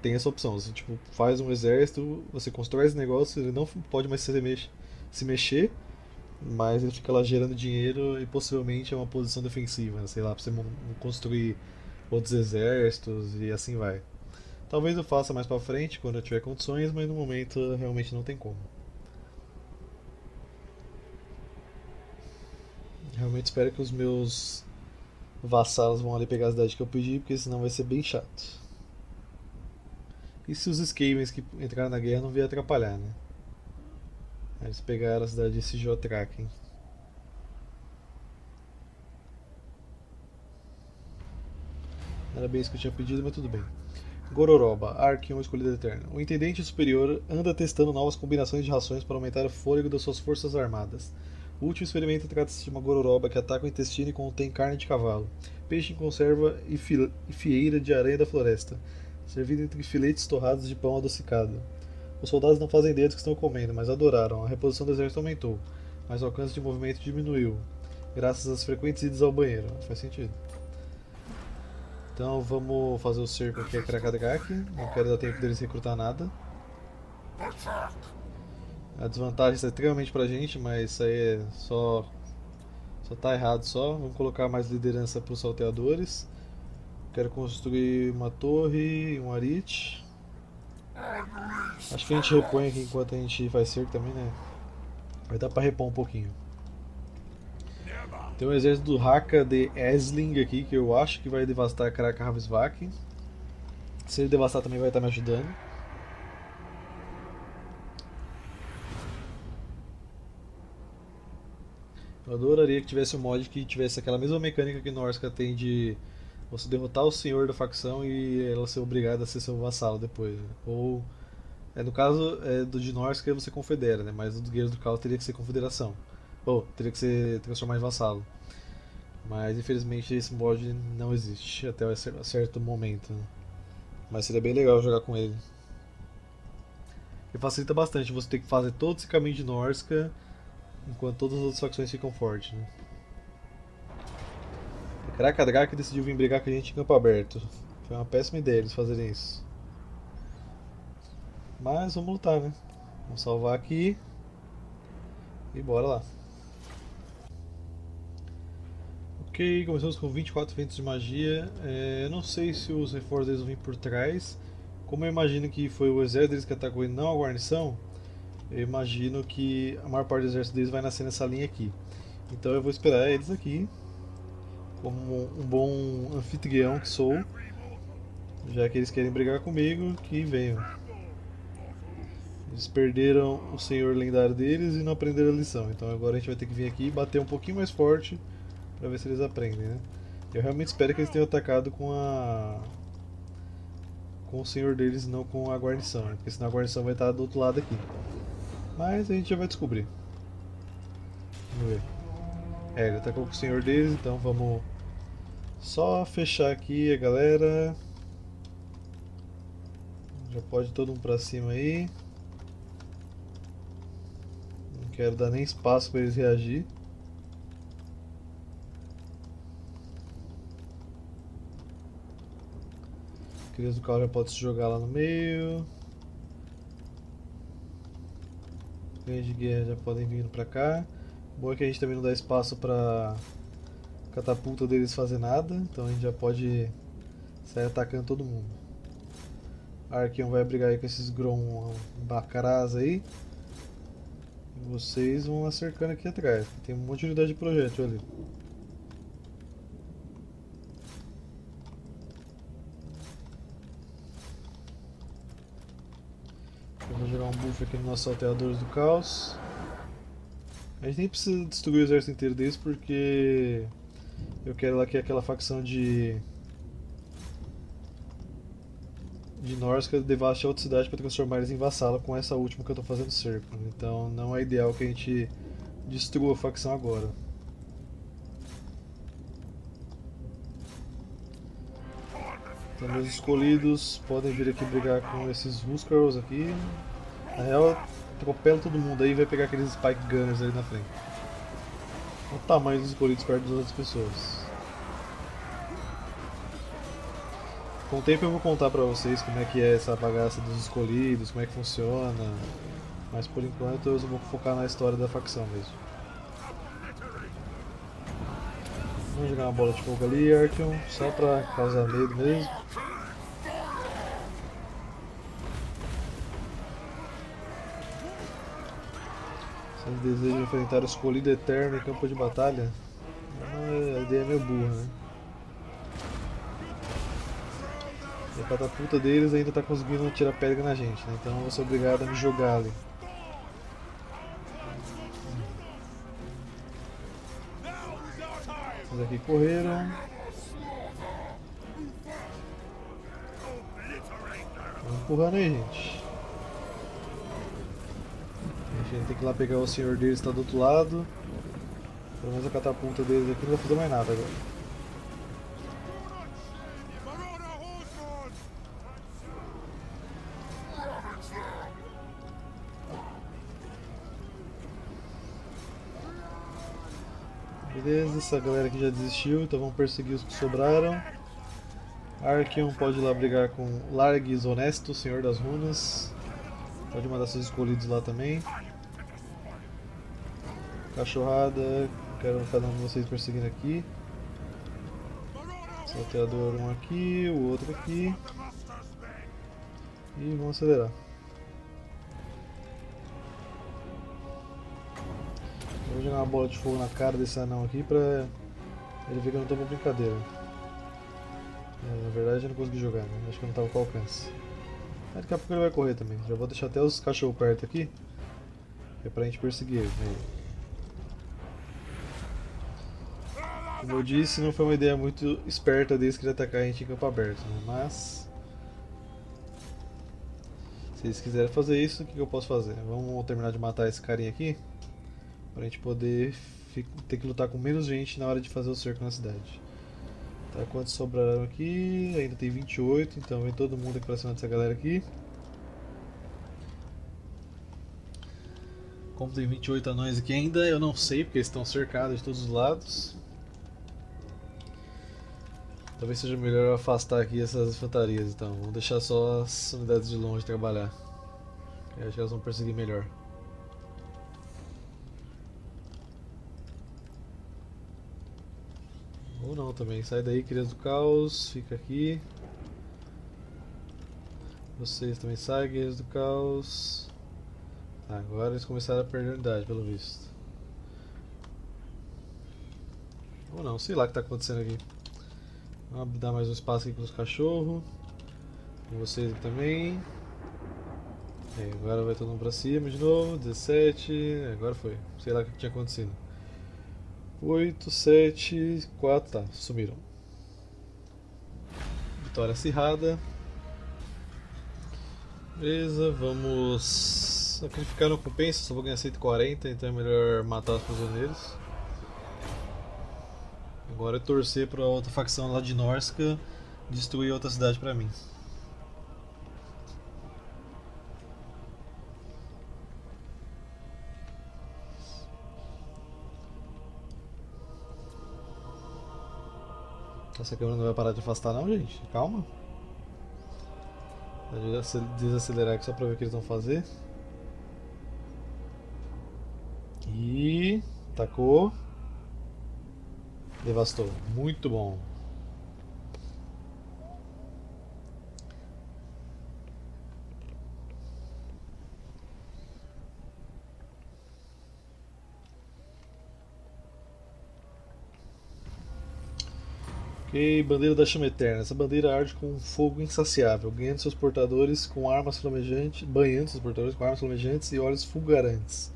tem essa opção. Você tipo, faz um exército, você constrói esse negócio, ele não pode mais se mexer, mas ele fica lá gerando dinheiro e possivelmente é uma posição defensiva, né? Sei lá, para você construir outros exércitos e assim vai. Talvez eu faça mais pra frente, quando eu tiver condições, mas no momento realmente não tem como. Realmente espero que os meus vassalos vão ali pegar a cidade que eu pedi, porque senão vai ser bem chato. E se os Skavens que entraram na guerra não vier atrapalhar, né? Eles pegaram a cidade de Sojitraken. Não era bem isso que eu tinha pedido, mas tudo bem. Gororoba, Archaon, Escolhido Eterno. O Intendente Superior anda testando novas combinações de rações para aumentar o fôlego das suas forças armadas. O último experimento trata-se de uma gororoba que ataca o intestino e contém carne de cavalo, peixe em conserva e fieira de aranha da floresta, servido entre filetes torrados de pão adocicado. Os soldados não fazem ideia do que estão comendo, mas adoraram. A reposição do exército aumentou, mas o alcance de movimento diminuiu, graças às frequentes idas ao banheiro. Faz sentido. Então vamos fazer o cerco aqui a Krakadrak, não quero dar tempo deles recrutar nada. A desvantagem está extremamente pra gente, mas isso aí é só tá errado só. Vamos colocar mais liderança para os salteadores. Quero construir uma torre, um arite. Acho que a gente repõe aqui enquanto a gente faz cerco também, né? Vai dar pra repor um pouquinho. Tem um exército do Haka de Esling aqui, que eu acho que vai devastar Krakahavsvak. Se ele devastar também vai estar me ajudando. Eu adoraria que tivesse um mod que tivesse aquela mesma mecânica que Norsca tem de você derrotar o senhor da facção e ela ser obrigada a ser seu vassalo depois. Né? Ou, no caso do de Norsca você confedera, né? Mas do Guerreiros do Caos teria que ser confederação. Ou, teria que ser transformar em vassalo. Mas infelizmente esse mod não existe até certo momento. Né? Mas seria bem legal jogar com ele. E facilita bastante você ter que fazer todo esse caminho de Norsca enquanto todas as outras facções ficam fortes, né? Krakadrak decidiu vir brigar com a gente em campo aberto. Foi uma péssima ideia eles fazerem isso. Mas vamos lutar, né? Vamos salvar aqui. E bora lá. Ok, começamos com 24 ventos de magia. Eu não sei se os reforços deles vão vir por trás. Como eu imagino que foi o exército deles que atacou e não a guarnição, eu imagino que a maior parte do exército deles vai nascer nessa linha aqui. Então eu vou esperar eles aqui, como um bom anfitrião que sou. Já que eles querem brigar comigo, que venham. Eles perderam o senhor lendário deles e não aprenderam a lição. Então agora a gente vai ter que vir aqui e bater um pouquinho mais forte pra ver se eles aprendem, né? Eu realmente espero que eles tenham atacado com o senhor deles, não com a guarnição, né? Porque senão a guarnição vai estar do outro lado aqui. Mas a gente já vai descobrir. Vamos ver. Ele atacou com o senhor deles, então vamos só fechar aqui a galera. Já pode todo mundo pra cima aí. Não quero dar nem espaço pra eles reagir. O Guerreiros do Caos já pode se jogar lá no meio. Guerreiros de guerra já podem vir pra cá. Bom é que a gente também não dá espaço pra catapulta deles fazer nada. Então a gente já pode sair atacando todo mundo. A Archaon vai brigar aí com esses Grom Bacarás aí. E vocês vão lá cercando aqui atrás. Tem um monte de unidade de projétil ali. Aqui no nosso Guerreiros do Caos. A gente nem precisa destruir o exército inteiro deles porque eu quero lá que aquela facção de Norsca devaste a outra cidade para transformar eles em vassalo com essa última que eu estou fazendo cerco. Então não é ideal que a gente destrua a facção agora. Então meus escolhidos podem vir aqui brigar com esses Huskarls aqui. Na real, atropela todo mundo aí e vai pegar aqueles Spike Gunners ali na frente. Olha o tamanho dos escolhidos perto das outras pessoas. Com o tempo eu vou contar pra vocês como é que é essa bagaça dos escolhidos, como é que funciona. Mas por enquanto eu vou focar na história da facção mesmo. Vamos jogar uma bola de fogo ali, Archaon, só pra causar medo mesmo. Eles desejam enfrentar o Escolhido Eterno em campo de batalha? A ideia é meio burra, né? E a catapulta deles ainda está conseguindo tirar pedra na gente, né? Então eu vou ser obrigado a me jogar ali. Esses aqui correram. Vamos empurrando aí, gente. A gente tem que ir lá pegar o senhor deles que está do outro lado. Pelo menos a catapulta deles aqui não vai fazer mais nada agora. Beleza, essa galera aqui já desistiu, então vamos perseguir os que sobraram. Archaon pode ir lá brigar com Largues Honesto, senhor das runas. Pode mandar seus escolhidos lá também. Cachorrada, quero cada um de vocês perseguindo aqui. Salteador um aqui, o outro aqui. E vamos acelerar. Vou jogar uma bola de fogo na cara desse anão aqui pra ele ver que eu não tô com brincadeira. Na verdade eu não consegui jogar, né? Acho que eu não tava com alcance. Mas daqui a pouco ele vai correr também. Já vou deixar até os cachorros perto aqui. É pra gente perseguir ele. Como eu disse, não foi uma ideia muito esperta deles que atacar a gente em campo aberto, né? Mas se eles quiserem fazer isso, o que eu posso fazer? Vamos terminar de matar esse carinha aqui pra gente poder ter que lutar com menos gente na hora de fazer o cerco na cidade. Tá, quantos sobraram aqui? Ainda tem 28, então vem todo mundo aqui pra cima dessa galera aqui. Como tem 28 anões aqui ainda, eu não sei, porque eles estão cercados de todos os lados. Talvez seja melhor eu afastar aqui essas infantarias, então. Vamos deixar só as unidades de longe trabalhar. Eu acho que elas vão perseguir melhor. Ou não também. Sai daí, Guerreiros do Caos. Fica aqui. Vocês também saem, Guerreiros do Caos. Tá, agora eles começaram a perder unidade, pelo visto. Ou não, sei lá o que está acontecendo aqui. Vamos dar mais um espaço aqui para os cachorros. Com vocês aqui também. É, agora vai todo mundo para cima de novo. 17. Agora foi. Sei lá o que tinha acontecido. 8, 7, 4. Tá, sumiram. Vitória acirrada. Beleza, vamos sacrificar não compensa. Só vou ganhar 140, então é melhor matar os prisioneiros. Agora é torcer para outra facção lá de Norsca destruir outra cidade para mim. Essa câmera não vai parar de afastar não, gente. Calma. Vou desacelerar aqui só para ver o que eles vão fazer. E... tacou. Devastou, muito bom. Ok, bandeira da chama eterna. Essa bandeira arde com um fogo insaciável, ganhando seus portadores com armas flamejantes, banhando seus portadores com armas flamejantes e olhos fulgurantes.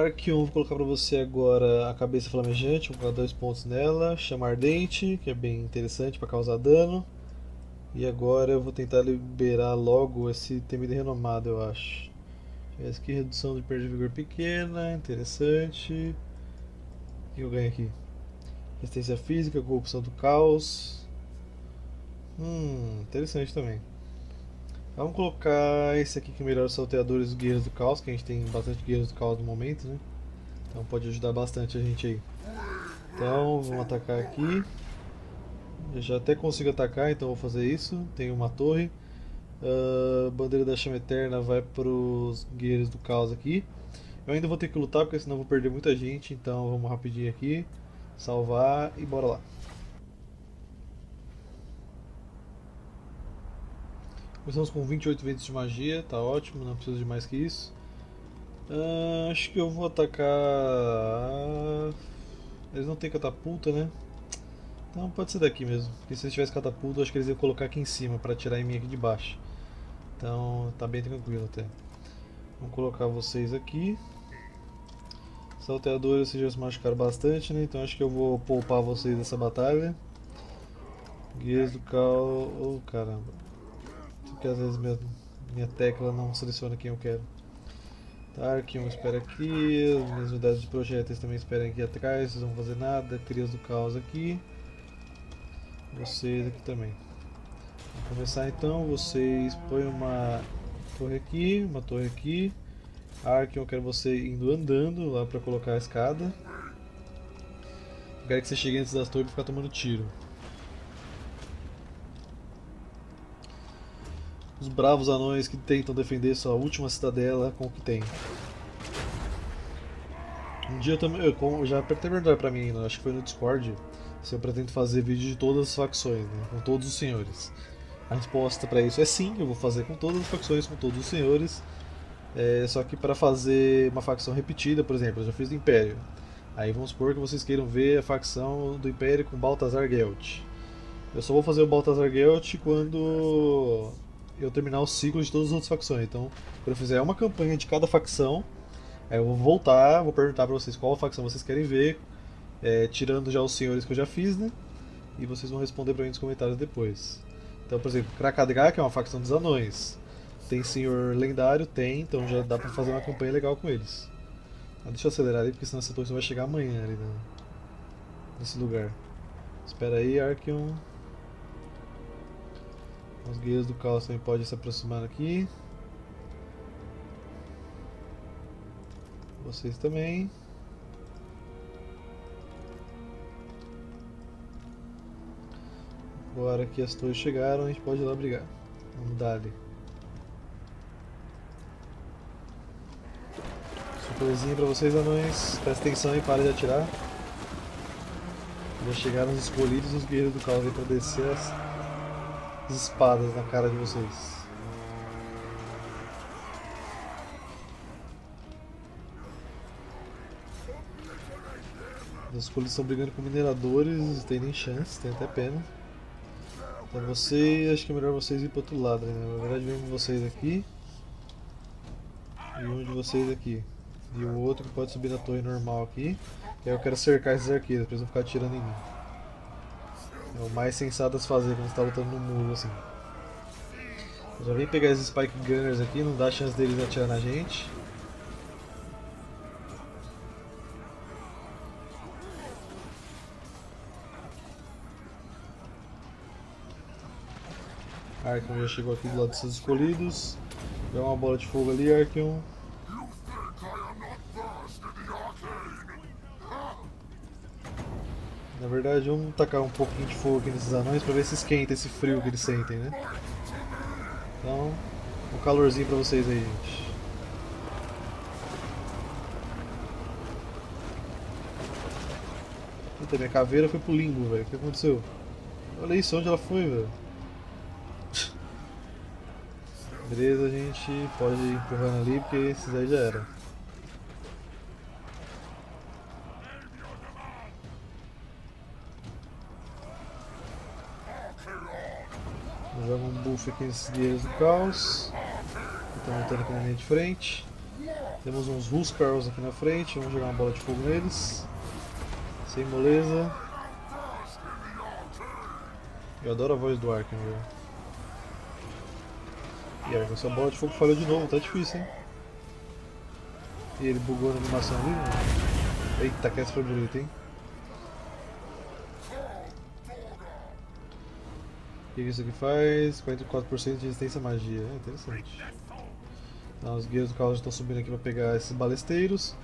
Archaon, vou colocar pra você agora a cabeça flamejante, vou colocar 2 pontos nela, chama ardente, que é bem interessante pra causar dano. E agora eu vou tentar liberar logo esse temido renomado, eu acho. Esse aqui, redução de perda de vigor pequena, interessante. O que eu ganho aqui? Resistência física, corrupção do caos. Interessante também. Vamos colocar esse aqui que melhora os salteadores dos Guerreiros do Caos, que a gente tem bastante Guerreiros do Caos no momento, né? Então pode ajudar bastante a gente aí. Então vamos atacar aqui. Eu já até consigo atacar, então vou fazer isso. Tem uma torre. Bandeira da Chama Eterna vai para os Guerreiros do Caos aqui. Eu ainda vou ter que lutar, porque senão eu vou perder muita gente. Então vamos rapidinho aqui, salvar e bora lá. Começamos com 28 ventos de magia, tá ótimo, não preciso de mais que isso. Acho que eu vou atacar... Eles não têm catapulta, né? Então pode ser daqui mesmo, porque se eles tivessem catapulta, acho que eles iam colocar aqui em cima, para tirar em mim aqui de baixo. Então tá bem tranquilo até. Vamos colocar vocês aqui. Salteadores, vocês já se machucaram bastante, né? Então acho que eu vou poupar vocês dessa batalha. Guerreiros do Caos... Oh, caramba. Porque às vezes minha tecla não seleciona quem eu quero. Tá, Archaon espera aqui, as minhas unidades de projéteis também esperam aqui atrás, vocês não vão fazer nada, Crias do Caos aqui. Vocês aqui também. Vamos começar então, vocês põem uma torre aqui, uma torre aqui. Archaon, eu quero você indo andando lá pra colocar a escada. Eu quero que você chegue antes das torres e ficar tomando tiro. Os bravos anões que tentam defender sua última cidadela com o que tem. Um dia eu também. Eu já apertei perguntar pra mim, acho que foi no Discord, se eu pretendo fazer vídeo de todas as facções, né, com todos os senhores. A resposta pra isso é sim, eu vou fazer com todas as facções, com todos os senhores. Só que pra fazer uma facção repetida, por exemplo, eu já fiz do Império. Aí vamos supor que vocês queiram ver a facção do Império com Balthazar Gelt. Eu só vou fazer o Balthazar Gelt quando eu terminar o ciclo de todas as outras facções. Então, quando eu fizer uma campanha de cada facção, Aí eu vou voltar, vou perguntar pra vocês qual facção vocês querem ver, tirando já os senhores que eu já fiz, né? E vocês vão responder pra mim nos comentários depois. Então, por exemplo, Krakadrak é uma facção dos anões. Tem senhor lendário? Tem, então já dá pra fazer uma campanha legal com eles. Ah, deixa eu acelerar ali, porque senão essa torre só vai chegar amanhã ali nesse lugar. Espera aí, Archaon. Os Guerreiros do Caos também podem se aproximar aqui. Vocês também. Agora que as torres chegaram, a gente pode ir lá brigar. Vamos dar ali. Surpresinha pra vocês, anões. Presta atenção e para de atirar. Já chegaram os escolhidos, os Guerreiros do Caos aí pra descer as espadas na cara de vocês. Os escolhidos estão brigando com mineradores, não tem nem chance, tem até pena. Então você, acho que é melhor vocês ir pro outro lado, né? Na verdade, vem um de vocês aqui. E um de vocês aqui. E o outro que pode subir na torre normal aqui. E aí eu quero cercar esses arqueiros, pra eles não ficarem atirando em mim. É o mais sensato a se fazer quando você tá lutando no muro, assim. Eu já vim pegar esses Spike Gunners aqui, não dá chance deles atirar na gente. Archaon já chegou aqui do lado dos seus escolhidos. Deu uma bola de fogo ali, Archaon. Na verdade, vamos tacar um pouquinho de fogo aqui nesses anões pra ver se esquenta esse frio que eles sentem, né? Então, um calorzinho pra vocês aí, gente. Puta, minha caveira foi pro limbo, velho. O que aconteceu? Olha isso, onde ela foi, velho? Beleza, a gente pode ir empurrando ali, porque esses aí já era. Joga um buff aqui nesses Guerreiros do Caos. Estão lutando aqui na linha de frente. Temos uns Huskarls aqui na frente, vamos jogar uma bola de fogo neles. Sem moleza. Eu adoro a voz do Archaon, viu? E aí, essa bola de fogo falhou de novo, tá difícil, hein? E ele bugou na animação ali, né? Eita, que essa foi bonita, hein? O que isso aqui faz? 44% de resistência à magia, é interessante. Então, os Guerreiros do Caos já estão subindo aqui pra pegar esses balesteiros,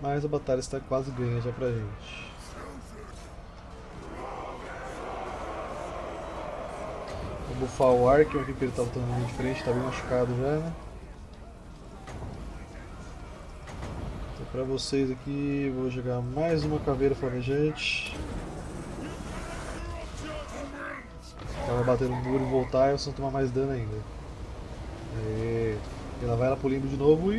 mas a batalha está quase ganha já pra gente. Vou bufar o Archaon aqui porque ele tá lutando ali de frente, tá bem machucado já, né? Então pra vocês aqui, vou jogar mais uma caveira flamejante. Ela vai bater no muro e voltar, e eu só tomar mais dano ainda. Aê. E ela vai lá pro limbo de novo e...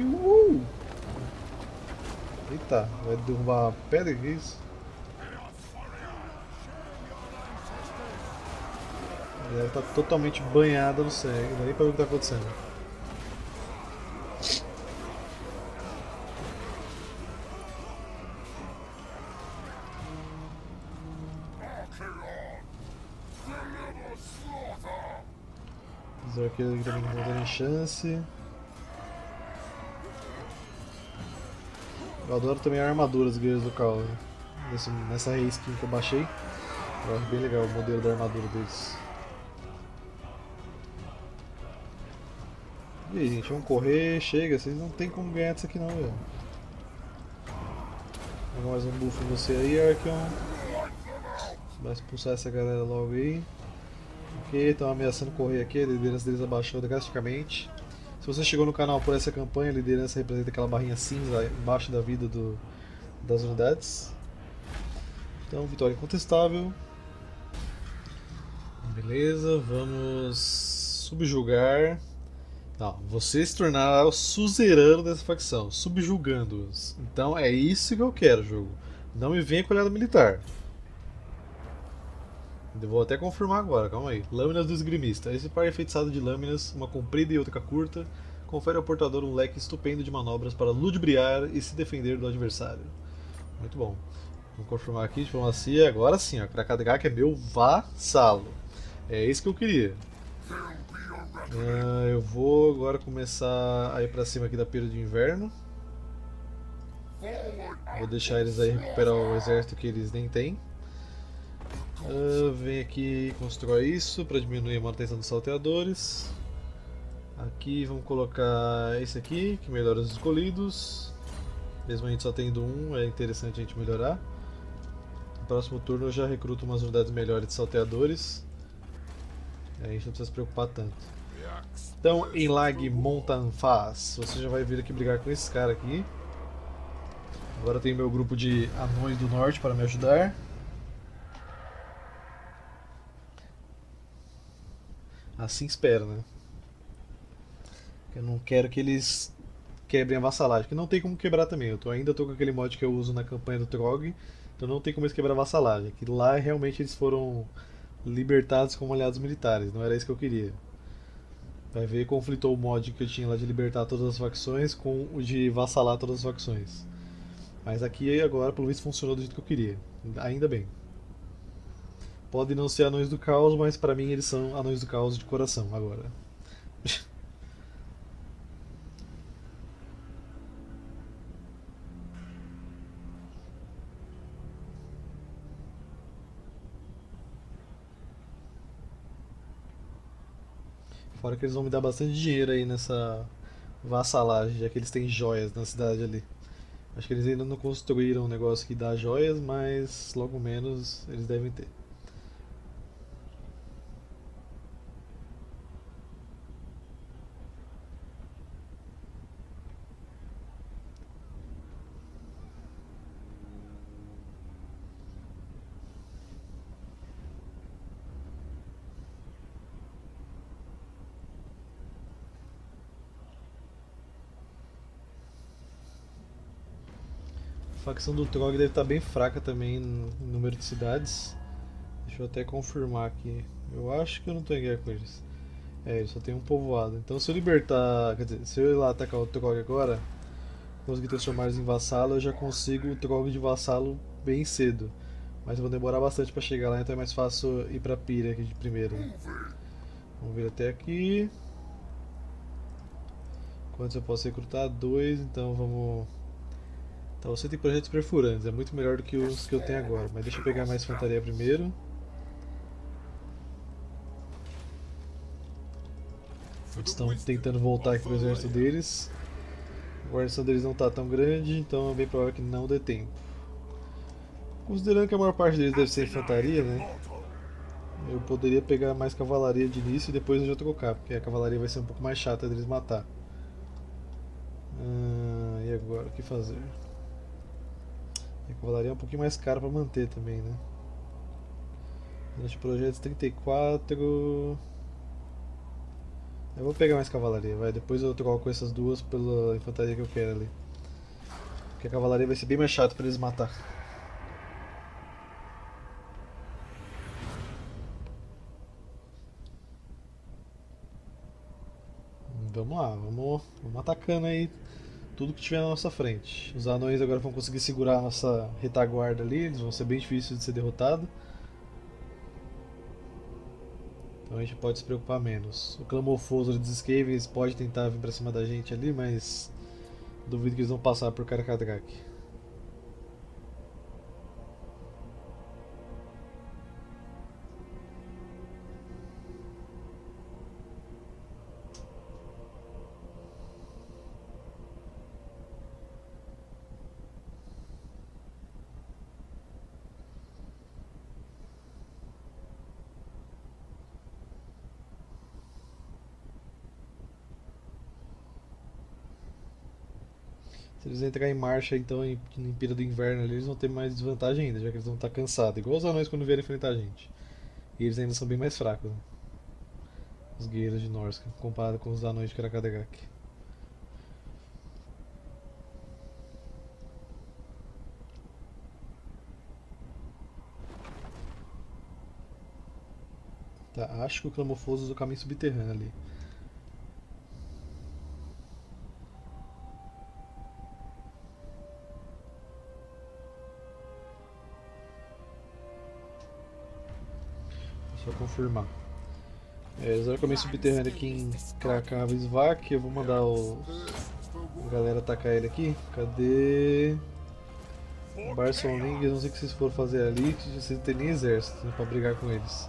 Eita, vai derrubar a pedra, que é isso? Ela tá totalmente banhada no sangue, não dá nem pra ver o que tá acontecendo. Os arqueiros aqui também não vão ter nem chance. Eu adoro também a armadura dos Guerreiros do Caos, né? Nessa reskin que eu baixei. Eu acho bem legal o modelo da armadura deles. E aí, gente, vamos correr, chega, vocês não tem como ganhar disso aqui não, velho. Vou mais um buff em você aí, Archaon. Vai expulsar essa galera logo aí. Ok, estão ameaçando correr aqui, a liderança deles abaixou drasticamente. Se você chegou no canal por essa campanha, a liderança representa aquela barrinha cinza embaixo da vida das unidades. Então, vitória incontestável. Beleza, vamos subjugar. Não, você se tornará o suzerano dessa facção, subjugando-os. Então é isso que eu quero, jogo. Não me venha com olhada militar. Eu vou até confirmar agora, calma aí. Lâminas do Esgrimista. Esse par é enfeitiçado de lâminas, uma comprida e outra curta, confere ao portador um leque estupendo de manobras para ludibriar e se defender do adversário. Muito bom. Vamos confirmar aqui, diplomacia. Agora sim, ó, Krakadrak é meu vassalo. É isso que eu queria. Eu vou agora começar a ir pra cima aqui da Pira de Inverno. Vou deixar eles aí recuperar o exército que eles nem têm. Vem aqui e constrói isso para diminuir a manutenção dos salteadores. Aqui vamos colocar esse aqui, que melhora os escolhidos. Mesmo a gente só tendo um, é interessante a gente melhorar. No próximo turno eu já recruto umas unidades melhores de salteadores. A gente não precisa se preocupar tanto. Então, em Lag Montanfaz, você já vai vir aqui brigar com esse cara aqui. Agora tem meu grupo de anões do norte para me ajudar. Assim espero, né? Eu não quero que eles quebrem a vassalagem, que não tem como quebrar também. Eu ainda tô com aquele mod que eu uso na campanha do Throgg, então não tem como eles quebrar a vassalagem. Que lá realmente eles foram libertados como aliados militares, não era isso que eu queria. Vai ver, conflitou o mod que eu tinha lá de libertar todas as facções com o de vassalar todas as facções. Mas aqui e agora, pelo visto, funcionou do jeito que eu queria, ainda bem. Podem não ser anões do caos, mas pra mim eles são anões do caos de coração agora. Fora que eles vão me dar bastante dinheiro aí nessa vassalagem, já que eles têm joias na cidade ali. Acho que eles ainda não construíram um negócio que dá joias, mas logo menos eles devem ter. A facção do Throg deve estar bem fraca também no número de cidades. Deixa eu até confirmar aqui. Eu acho que eu não estou em guerra com eles. É, ele só tem um povoado. Então se eu libertar, quer dizer, se eu ir lá atacar o Throg agora, conseguir transformar eles em vassalo, eu já consigo o Throg de vassalo bem cedo. Mas eu vou demorar bastante para chegar lá, então é mais fácil ir para a Pira aqui de primeiro. Vamos vir até aqui. Quantos eu posso recrutar? 2, então vamos... Então você tem projetos perfurantes, é muito melhor do que os que eu tenho agora, mas deixa eu pegar mais infantaria primeiro. Eles estão tentando voltar aqui para o exército deles. A guarnição deles não está tão grande, então é bem provável que não dê tempo. Considerando que a maior parte deles deve ser infantaria, né? Eu poderia pegar mais cavalaria de início e depois eu já trocar, porque a cavalaria vai ser um pouco mais chata deles matar. E agora, o que fazer? A cavalaria é um pouquinho mais cara para manter também, né? Durante projetos 34... Eu vou pegar mais cavalaria, vai. Depois eu troco essas duas pela infantaria que eu quero ali. Porque a cavalaria vai ser bem mais chato para eles matar. Vamos lá, vamos atacando aí tudo que tiver na nossa frente. Os anões agora vão conseguir segurar a nossa retaguarda ali, eles vão ser bem difíceis de ser derrotados. Então a gente pode se preocupar menos. O Clamofoso dos Skavens pode tentar vir pra cima da gente ali, mas duvido que eles vão passar por Krakadrak. Se eles entrarem em marcha, então, em Pira do Inverno, eles vão ter mais desvantagem ainda, já que eles vão estar cansados, igual os anões quando vierem enfrentar a gente. E eles ainda são bem mais fracos, né? Os guerreiros de Norsca, comparado com os anões de Krakadrak. Tá, acho que o Clamofoso é o caminho subterrâneo ali. Só confirmar. Eles já começam subterrâneo aqui em Krakahavsvak. Eu vou mandar a galera atacar ele aqui. Cadê? Barson League, eu não sei o que vocês foram fazer ali. Vocês não tem nem exército, né, pra brigar com eles.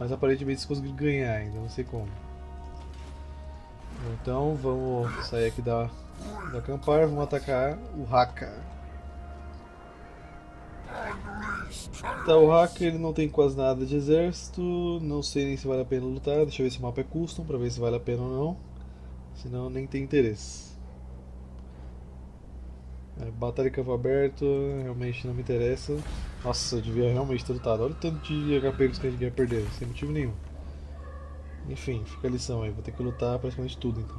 Mas aparentemente vocês conseguiram ganhar ainda, não sei como. Então vamos sair aqui da acampar, vamos atacar o Haka. Tá, o Haka ele não tem quase nada de exército, não sei nem se vale a pena lutar, deixa eu ver se o mapa é custom pra ver se vale a pena ou não. Senão nem tem interesse. Batalha de campo aberto, realmente não me interessa. Nossa, eu devia realmente ter lutado, olha o tanto de HP que os caras devem perder, sem motivo nenhum. Enfim, fica a lição aí, vou ter que lutar praticamente tudo então.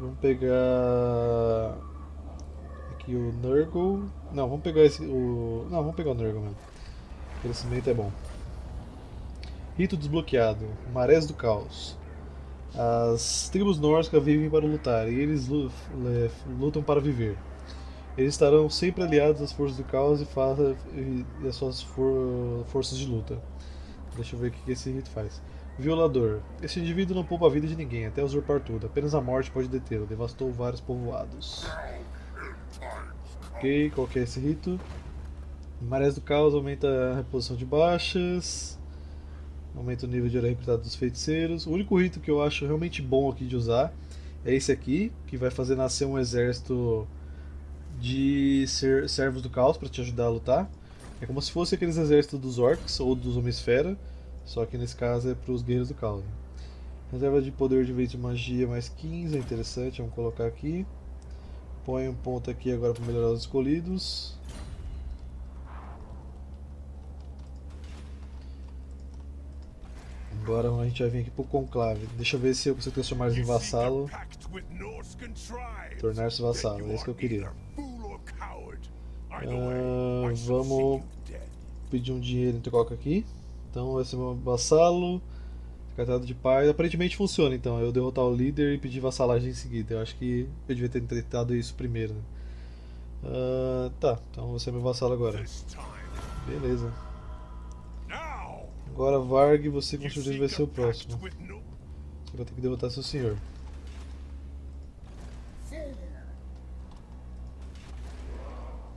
Vamos pegar aqui o Nurgle. Não, vamos pegar o Nurgle mesmo. O crescimento é bom. Rito desbloqueado, Marés do Caos. As tribos nórdicas vivem para lutar e eles lutam para viver. Eles estarão sempre aliados às forças do caos e às suas forças de luta. Deixa eu ver o que esse rito faz. Violador. Este indivíduo não poupa a vida de ninguém, até usurpar tudo. Apenas a morte pode detê-lo. Devastou vários povoados. Ok, qual que é esse rito? Marés do Caos aumenta a reposição de baixas. Aumenta o nível de hora recrutado dos feiticeiros. O único rito que eu acho realmente bom aqui de usar é esse aqui, que vai fazer nascer um exército de servos do caos para te ajudar a lutar. É como se fosse aqueles exércitos dos orcs ou dos homem-esfera, só que nesse caso é para os guerreiros do caos. Reserva de poder de vez de magia mais 15, é interessante, vamos colocar aqui. Põe um ponto aqui agora para melhorar os escolhidos. Agora a gente vai vir aqui pro Conclave. Deixa eu ver se eu consigo transformar eles em vassalo. Tornar-se vassalo, é isso que eu queria. Vamos pedir um dinheiro em troca aqui. Então esse é meu vassalo. Tratado de paz. Aparentemente funciona então. Eu derrotar o líder e pedir vassalagem em seguida. Eu acho que eu devia ter tratado isso primeiro. Né? Tá, então você é meu vassalo agora. Beleza. Agora Varg, você com certeza vai ser o próximo. Você vai ter que derrotar seu senhor.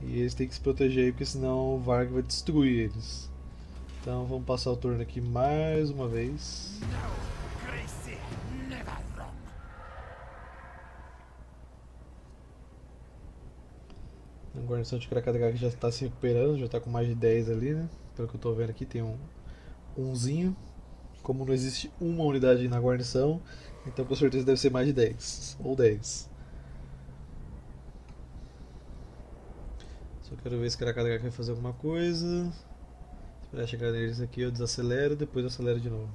E eles têm que se proteger aí, porque senão o Varg vai destruir eles. Então vamos passar o turno aqui mais uma vez. A guarnição de Krakadrak já está se recuperando, já está com mais de 10 ali, né? Pelo que eu estou vendo aqui tem umzinho. Como não existe uma unidade na guarnição, então com certeza deve ser mais de 10, ou 10. Só quero ver se o Krakadrak vai fazer alguma coisa. Esperar chegar neles aqui, eu desacelero, depois acelero de novo.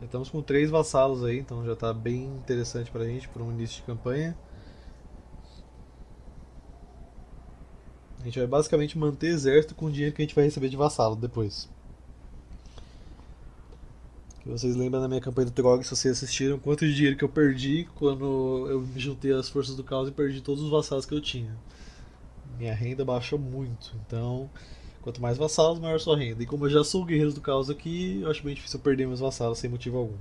Já estamos com 3 vassalos aí, então já está bem interessante pra gente, para um início de campanha. A gente vai basicamente manter exército com o dinheiro que a gente vai receber de vassalo depois. Que vocês lembram da minha campanha do Throgg, se vocês assistiram, quanto de dinheiro que eu perdi quando eu me juntei às forças do caos e perdi todos os vassalos que eu tinha. Minha renda baixou muito, então quanto mais vassalos, maior sua renda. E como eu já sou guerreiro do caos aqui, eu acho bem difícil eu perder meus vassalos sem motivo algum.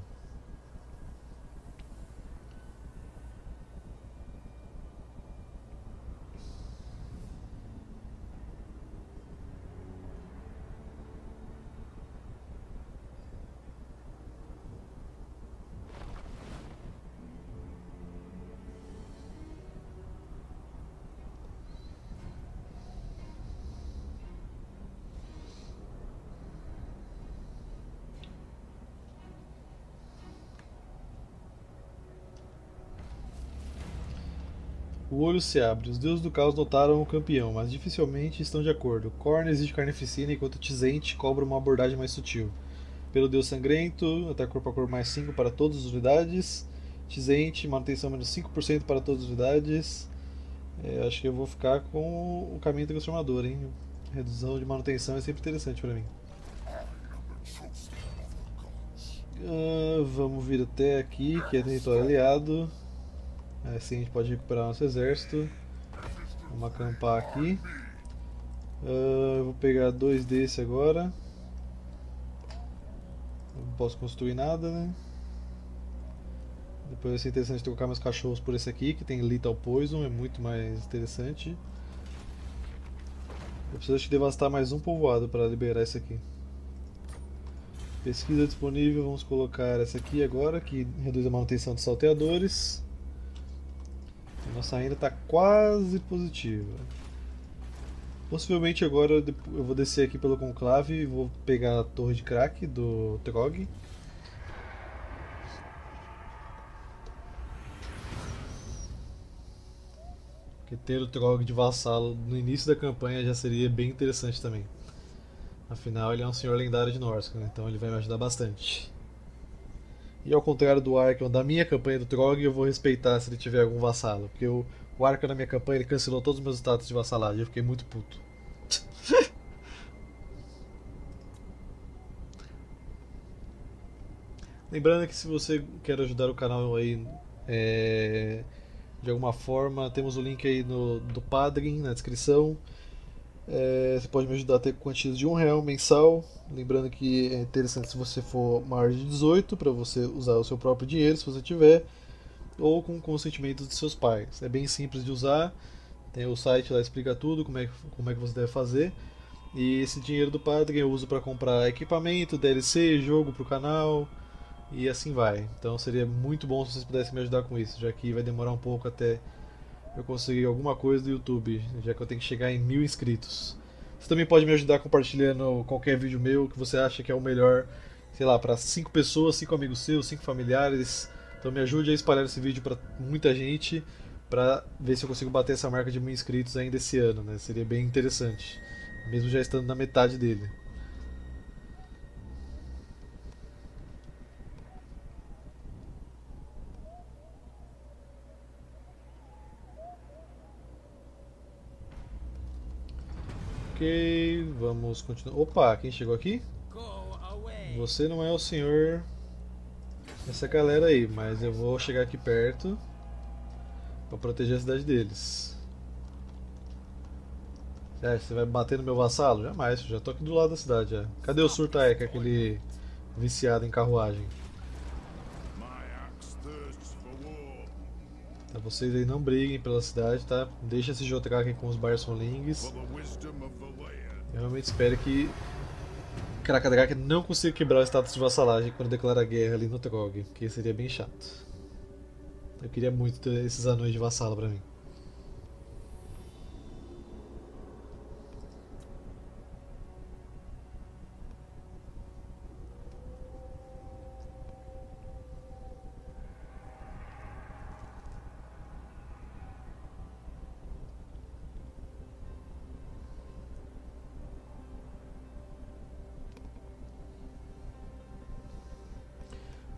O olho se abre. Os deuses do caos notaram o campeão, mas dificilmente estão de acordo. Khorne exige carnificina, enquanto Tzeentch cobra uma abordagem mais sutil. Pelo deus sangrento, ataque corpo a corpo mais 5 para todas as unidades. Tzeentch, manutenção menos 5% para todas as unidades. Acho que eu vou ficar com o caminho transformador, hein? Redução de manutenção é sempre interessante para mim. Vamos vir até aqui, que é território aliado. Assim a gente pode recuperar nosso exército. Vamos acampar aqui. Vou pegar dois desse agora. Não posso construir nada, né? Depois vai ser interessante trocar meus cachorros por esse aqui, que tem Lethal Poison, é muito mais interessante. Eu preciso te devastar mais um povoado para liberar esse aqui. Pesquisa disponível, vamos colocar essa aqui agora, que reduz a manutenção dos salteadores. Nossa renda está quase positiva. Possivelmente agora eu vou descer aqui pelo Conclave e vou pegar a torre de crack do Throgg. Porque ter o Throgg de vassalo no início da campanha já seria bem interessante também. Afinal, ele é um senhor lendário de Norsca, né? Então ele vai me ajudar bastante. E ao contrário do Archaon da minha campanha do Throgg, eu vou respeitar se ele tiver algum vassalo. Porque o Archaon na minha campanha ele cancelou todos os meus status de vassalagem, eu fiquei muito puto. Lembrando que se você quer ajudar o canal aí de alguma forma, temos o link aí do Padrim na descrição. Você pode me ajudar a ter quantias de R$1 mensal. Lembrando que é interessante se você for maior de 18, para você usar o seu próprio dinheiro, se você tiver, ou com o consentimento dos seus pais. É bem simples de usar, tem o site lá, explica tudo, como é que você deve fazer. E esse dinheiro do Padrim eu uso para comprar equipamento, DLC, jogo para o canal, e assim vai. Então seria muito bom se vocês pudessem me ajudar com isso, já que vai demorar um pouco até eu conseguir alguma coisa do YouTube, já que eu tenho que chegar em 1000 inscritos. Você também pode me ajudar compartilhando qualquer vídeo meu que você acha que é o melhor, sei lá, para 5 pessoas, 5 amigos seus, 5 familiares. Então me ajude a espalhar esse vídeo para muita gente, para ver se eu consigo bater essa marca de 1000 inscritos ainda esse ano, né? Seria bem interessante, mesmo já estando na metade dele. Ok, vamos continuar. Opa, quem chegou aqui? Você não é o senhor dessa galera aí, mas eu vou chegar aqui perto para proteger a cidade deles. Você vai bater no meu vassalo? Jamais, já tô aqui do lado da cidade já. Cadê o Surtha Ek, aquele viciado em carruagem? Vocês aí não briguem pela cidade, tá? Deixa esse Jotraken com os Barson League. Eu realmente espero que Krakadrak não consiga quebrar o status de vassalagem quando declarar guerra ali no Throgg, porque seria bem chato. Eu queria muito ter esses anões de vassalo pra mim.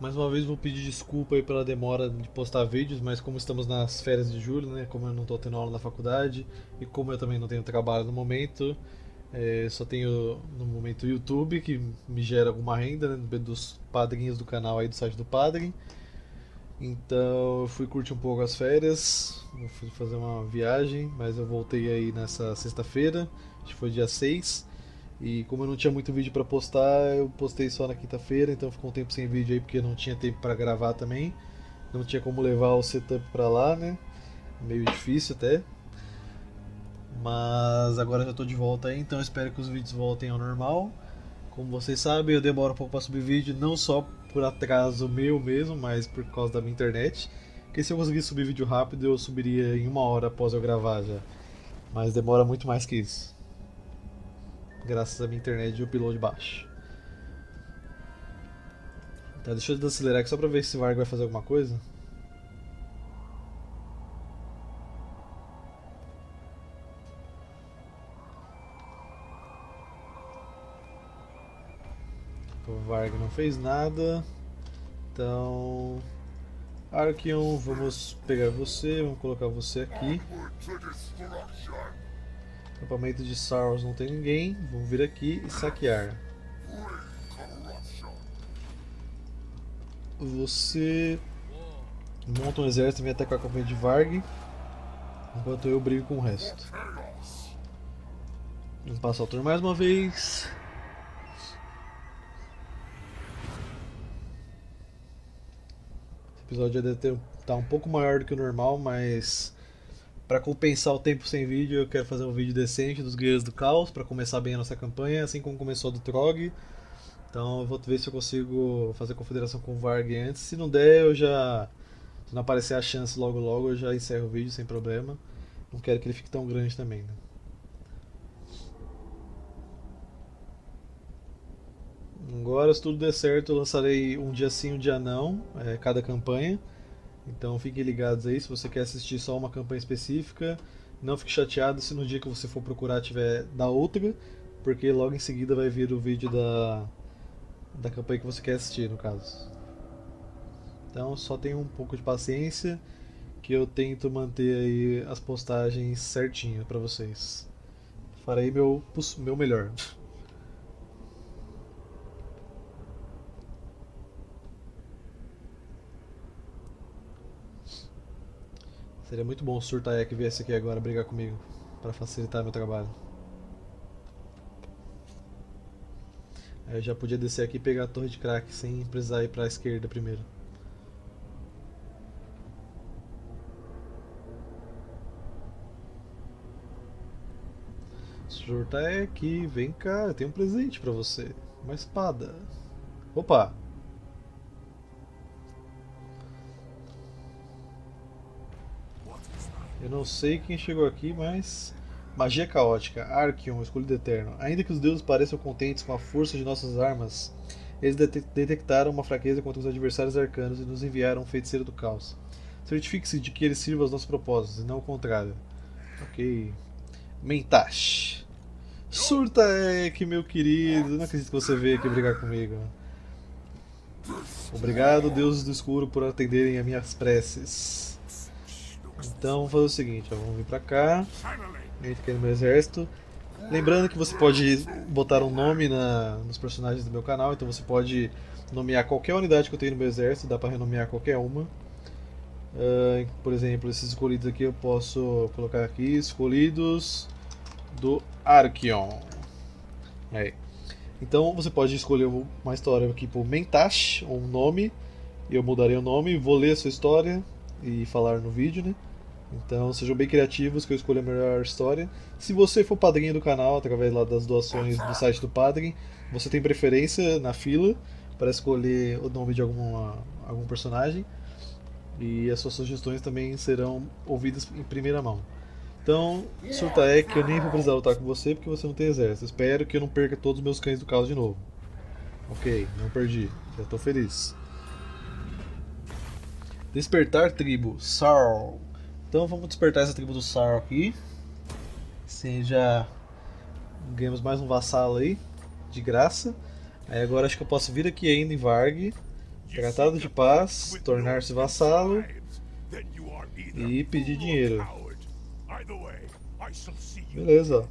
Mais uma vez vou pedir desculpa aí pela demora de postar vídeos, mas como estamos nas férias de julho, né, como eu não estou tendo aula na faculdade e como eu também não tenho trabalho no momento, só tenho no momento o YouTube, que me gera alguma renda, né, dos padrinhos do canal aí do site do Padrim. Então eu fui curtir um pouco as férias, eu fui fazer uma viagem, mas eu voltei aí nessa sexta-feira, acho que foi dia 6. E como eu não tinha muito vídeo para postar, eu postei só na quinta-feira, então ficou um tempo sem vídeo aí porque não tinha tempo para gravar também. Não tinha como levar o setup para lá, né? Meio difícil até. Mas agora já estou de volta aí, então espero que os vídeos voltem ao normal. Como vocês sabem, eu demoro um pouco para subir vídeo, não só por atraso meu mesmo, mas por causa da minha internet. Porque se eu conseguisse subir vídeo rápido, eu subiria em 1 hora após eu gravar já. Mas demora muito mais que isso, graças à minha internet e o upload baixo. Tá, deixa eu desacelerar aqui só pra ver se o Varg vai fazer alguma coisa. O Varg não fez nada. Então... Archaon, vamos pegar você, vamos colocar você aqui. Acampamento de Saurus não tem ninguém, vamos vir aqui e saquear. Você monta um exército e vem atacar o acampamento de Varg, enquanto eu brigo com o resto. Vamos passar o turno mais uma vez. Esse episódio deve tá um pouco maior do que o normal, mas para compensar o tempo sem vídeo, eu quero fazer um vídeo decente dos Guerreiros do Caos para começar bem a nossa campanha, assim como começou a do Throgg. Então eu vou ver se eu consigo fazer confederação com o Varg antes. Se não der, eu já... Se não aparecer a chance logo logo, eu já encerro o vídeo sem problema. Não quero que ele fique tão grande também, né? Agora, se tudo der certo, eu lançarei um dia sim, um dia não, cada campanha. Então fiquem ligados aí, se você quer assistir só uma campanha específica, não fique chateado se no dia que você for procurar tiver da outra, porque logo em seguida vai vir o vídeo da campanha que você quer assistir, no caso. Então só tenha um pouco de paciência, que eu tento manter aí as postagens certinho para vocês. Farei meu melhor. Seria muito bom o Surtha Ek viesse aqui agora brigar comigo, para facilitar meu trabalho. Aí eu já podia descer aqui e pegar a torre de crack, sem precisar ir para a esquerda primeiro. Surtha Ek, vem cá, eu tenho um presente para você. Uma espada. Opa! Eu não sei quem chegou aqui, mas... Magia caótica, Archaon, Escolhido Eterno. Ainda que os deuses pareçam contentes com a força de nossas armas, eles detectaram uma fraqueza contra os adversários arcanos e nos enviaram um feiticeiro do caos. Certifique-se de que ele sirva aos nossos propósitos, e não o contrário. Ok... Mentash. Surtha Ek, meu querido, não acredito que você veio aqui brigar comigo. Obrigado, deuses do escuro, por atenderem as minhas preces. Então vamos fazer o seguinte, ó, vamos vir pra cá, entra aqui no meu exército. Lembrando que você pode botar um nome nos personagens do meu canal, então você pode nomear qualquer unidade que eu tenho no meu exército, dá pra renomear qualquer uma. Por exemplo, esses escolhidos aqui eu posso colocar aqui, escolhidos do Archaon. Aí. Então você pode escolher uma história aqui por Mentash, ou um nome, eu mudarei o nome, vou ler a sua história e falar no vídeo, né? Então sejam bem criativos que eu escolho a melhor história. Se você for padrinho do canal, através lá das doações do site do Padrim, você tem preferência na fila para escolher o nome de algum personagem, e as suas sugestões também serão ouvidas em primeira mão. Então, Surtha Ek, eu nem vou precisar lutar com você porque você não tem exército. Espero que eu não perca todos os meus cães do caos de novo. Ok, não perdi, já estou feliz. Despertar tribo, Sarl. Então vamos despertar essa tribo do Sarl aqui. Assim já ganhamos mais um vassalo aí, de graça. Aí agora acho que eu posso vir aqui ainda em Varg. Tratado de paz, tornar-se vassalo e pedir dinheiro. Beleza.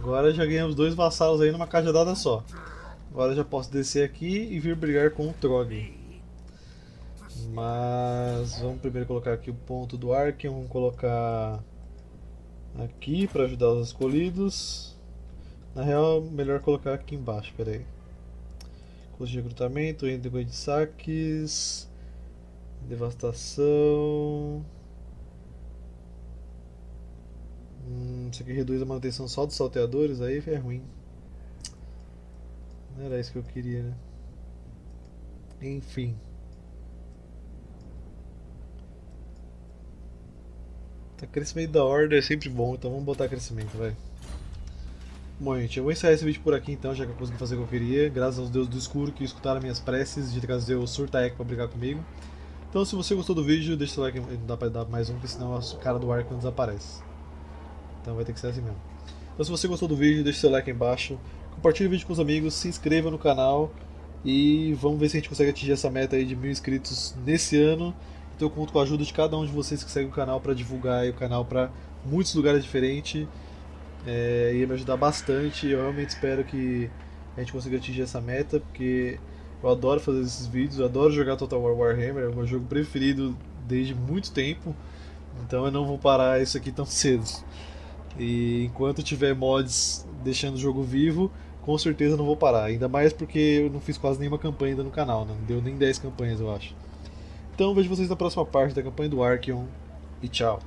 Agora já ganhamos dois vassalos aí numa cajadada só. Agora já posso descer aqui e vir brigar com o Throgg. Mas vamos primeiro colocar aqui o ponto do Archaon, vamos colocar aqui para ajudar os escolhidos. Na real, melhor colocar aqui embaixo, peraí. Custo de recrutamento, índigo de saques, devastação... isso aqui reduz a manutenção só dos salteadores, aí é ruim. Não era isso que eu queria, né? Enfim. Crescimento da horda é sempre bom, então vamos botar crescimento, vai. Bom, gente, eu vou encerrar esse vídeo por aqui então, já que eu consegui fazer o que eu queria, graças aos deuses do escuro que escutaram minhas preces de trazer o Surtha Ek pra brigar comigo. Então se você gostou do vídeo, deixa o like, não dá pra dar mais um, porque senão a cara do Archaon desaparece. Então vai ter que ser assim mesmo. Então se você gostou do vídeo, deixa seu like aí embaixo, compartilha o vídeo com os amigos, se inscreva no canal e vamos ver se a gente consegue atingir essa meta aí de 1000 inscritos nesse ano. Então eu conto com a ajuda de cada um de vocês que segue o canal para divulgar aí o canal para muitos lugares diferentes. Ia me ajudar bastante. Eu realmente espero que a gente consiga atingir essa meta, porque eu adoro fazer esses vídeos, eu adoro jogar Total War Warhammer, é o meu jogo preferido desde muito tempo. Então eu não vou parar isso aqui tão cedo. E enquanto tiver mods deixando o jogo vivo, com certeza não vou parar. Ainda mais porque eu não fiz quase nenhuma campanha ainda no canal, né? Não deu nem 10 campanhas, eu acho. Então vejo vocês na próxima parte da campanha do Archaon e tchau!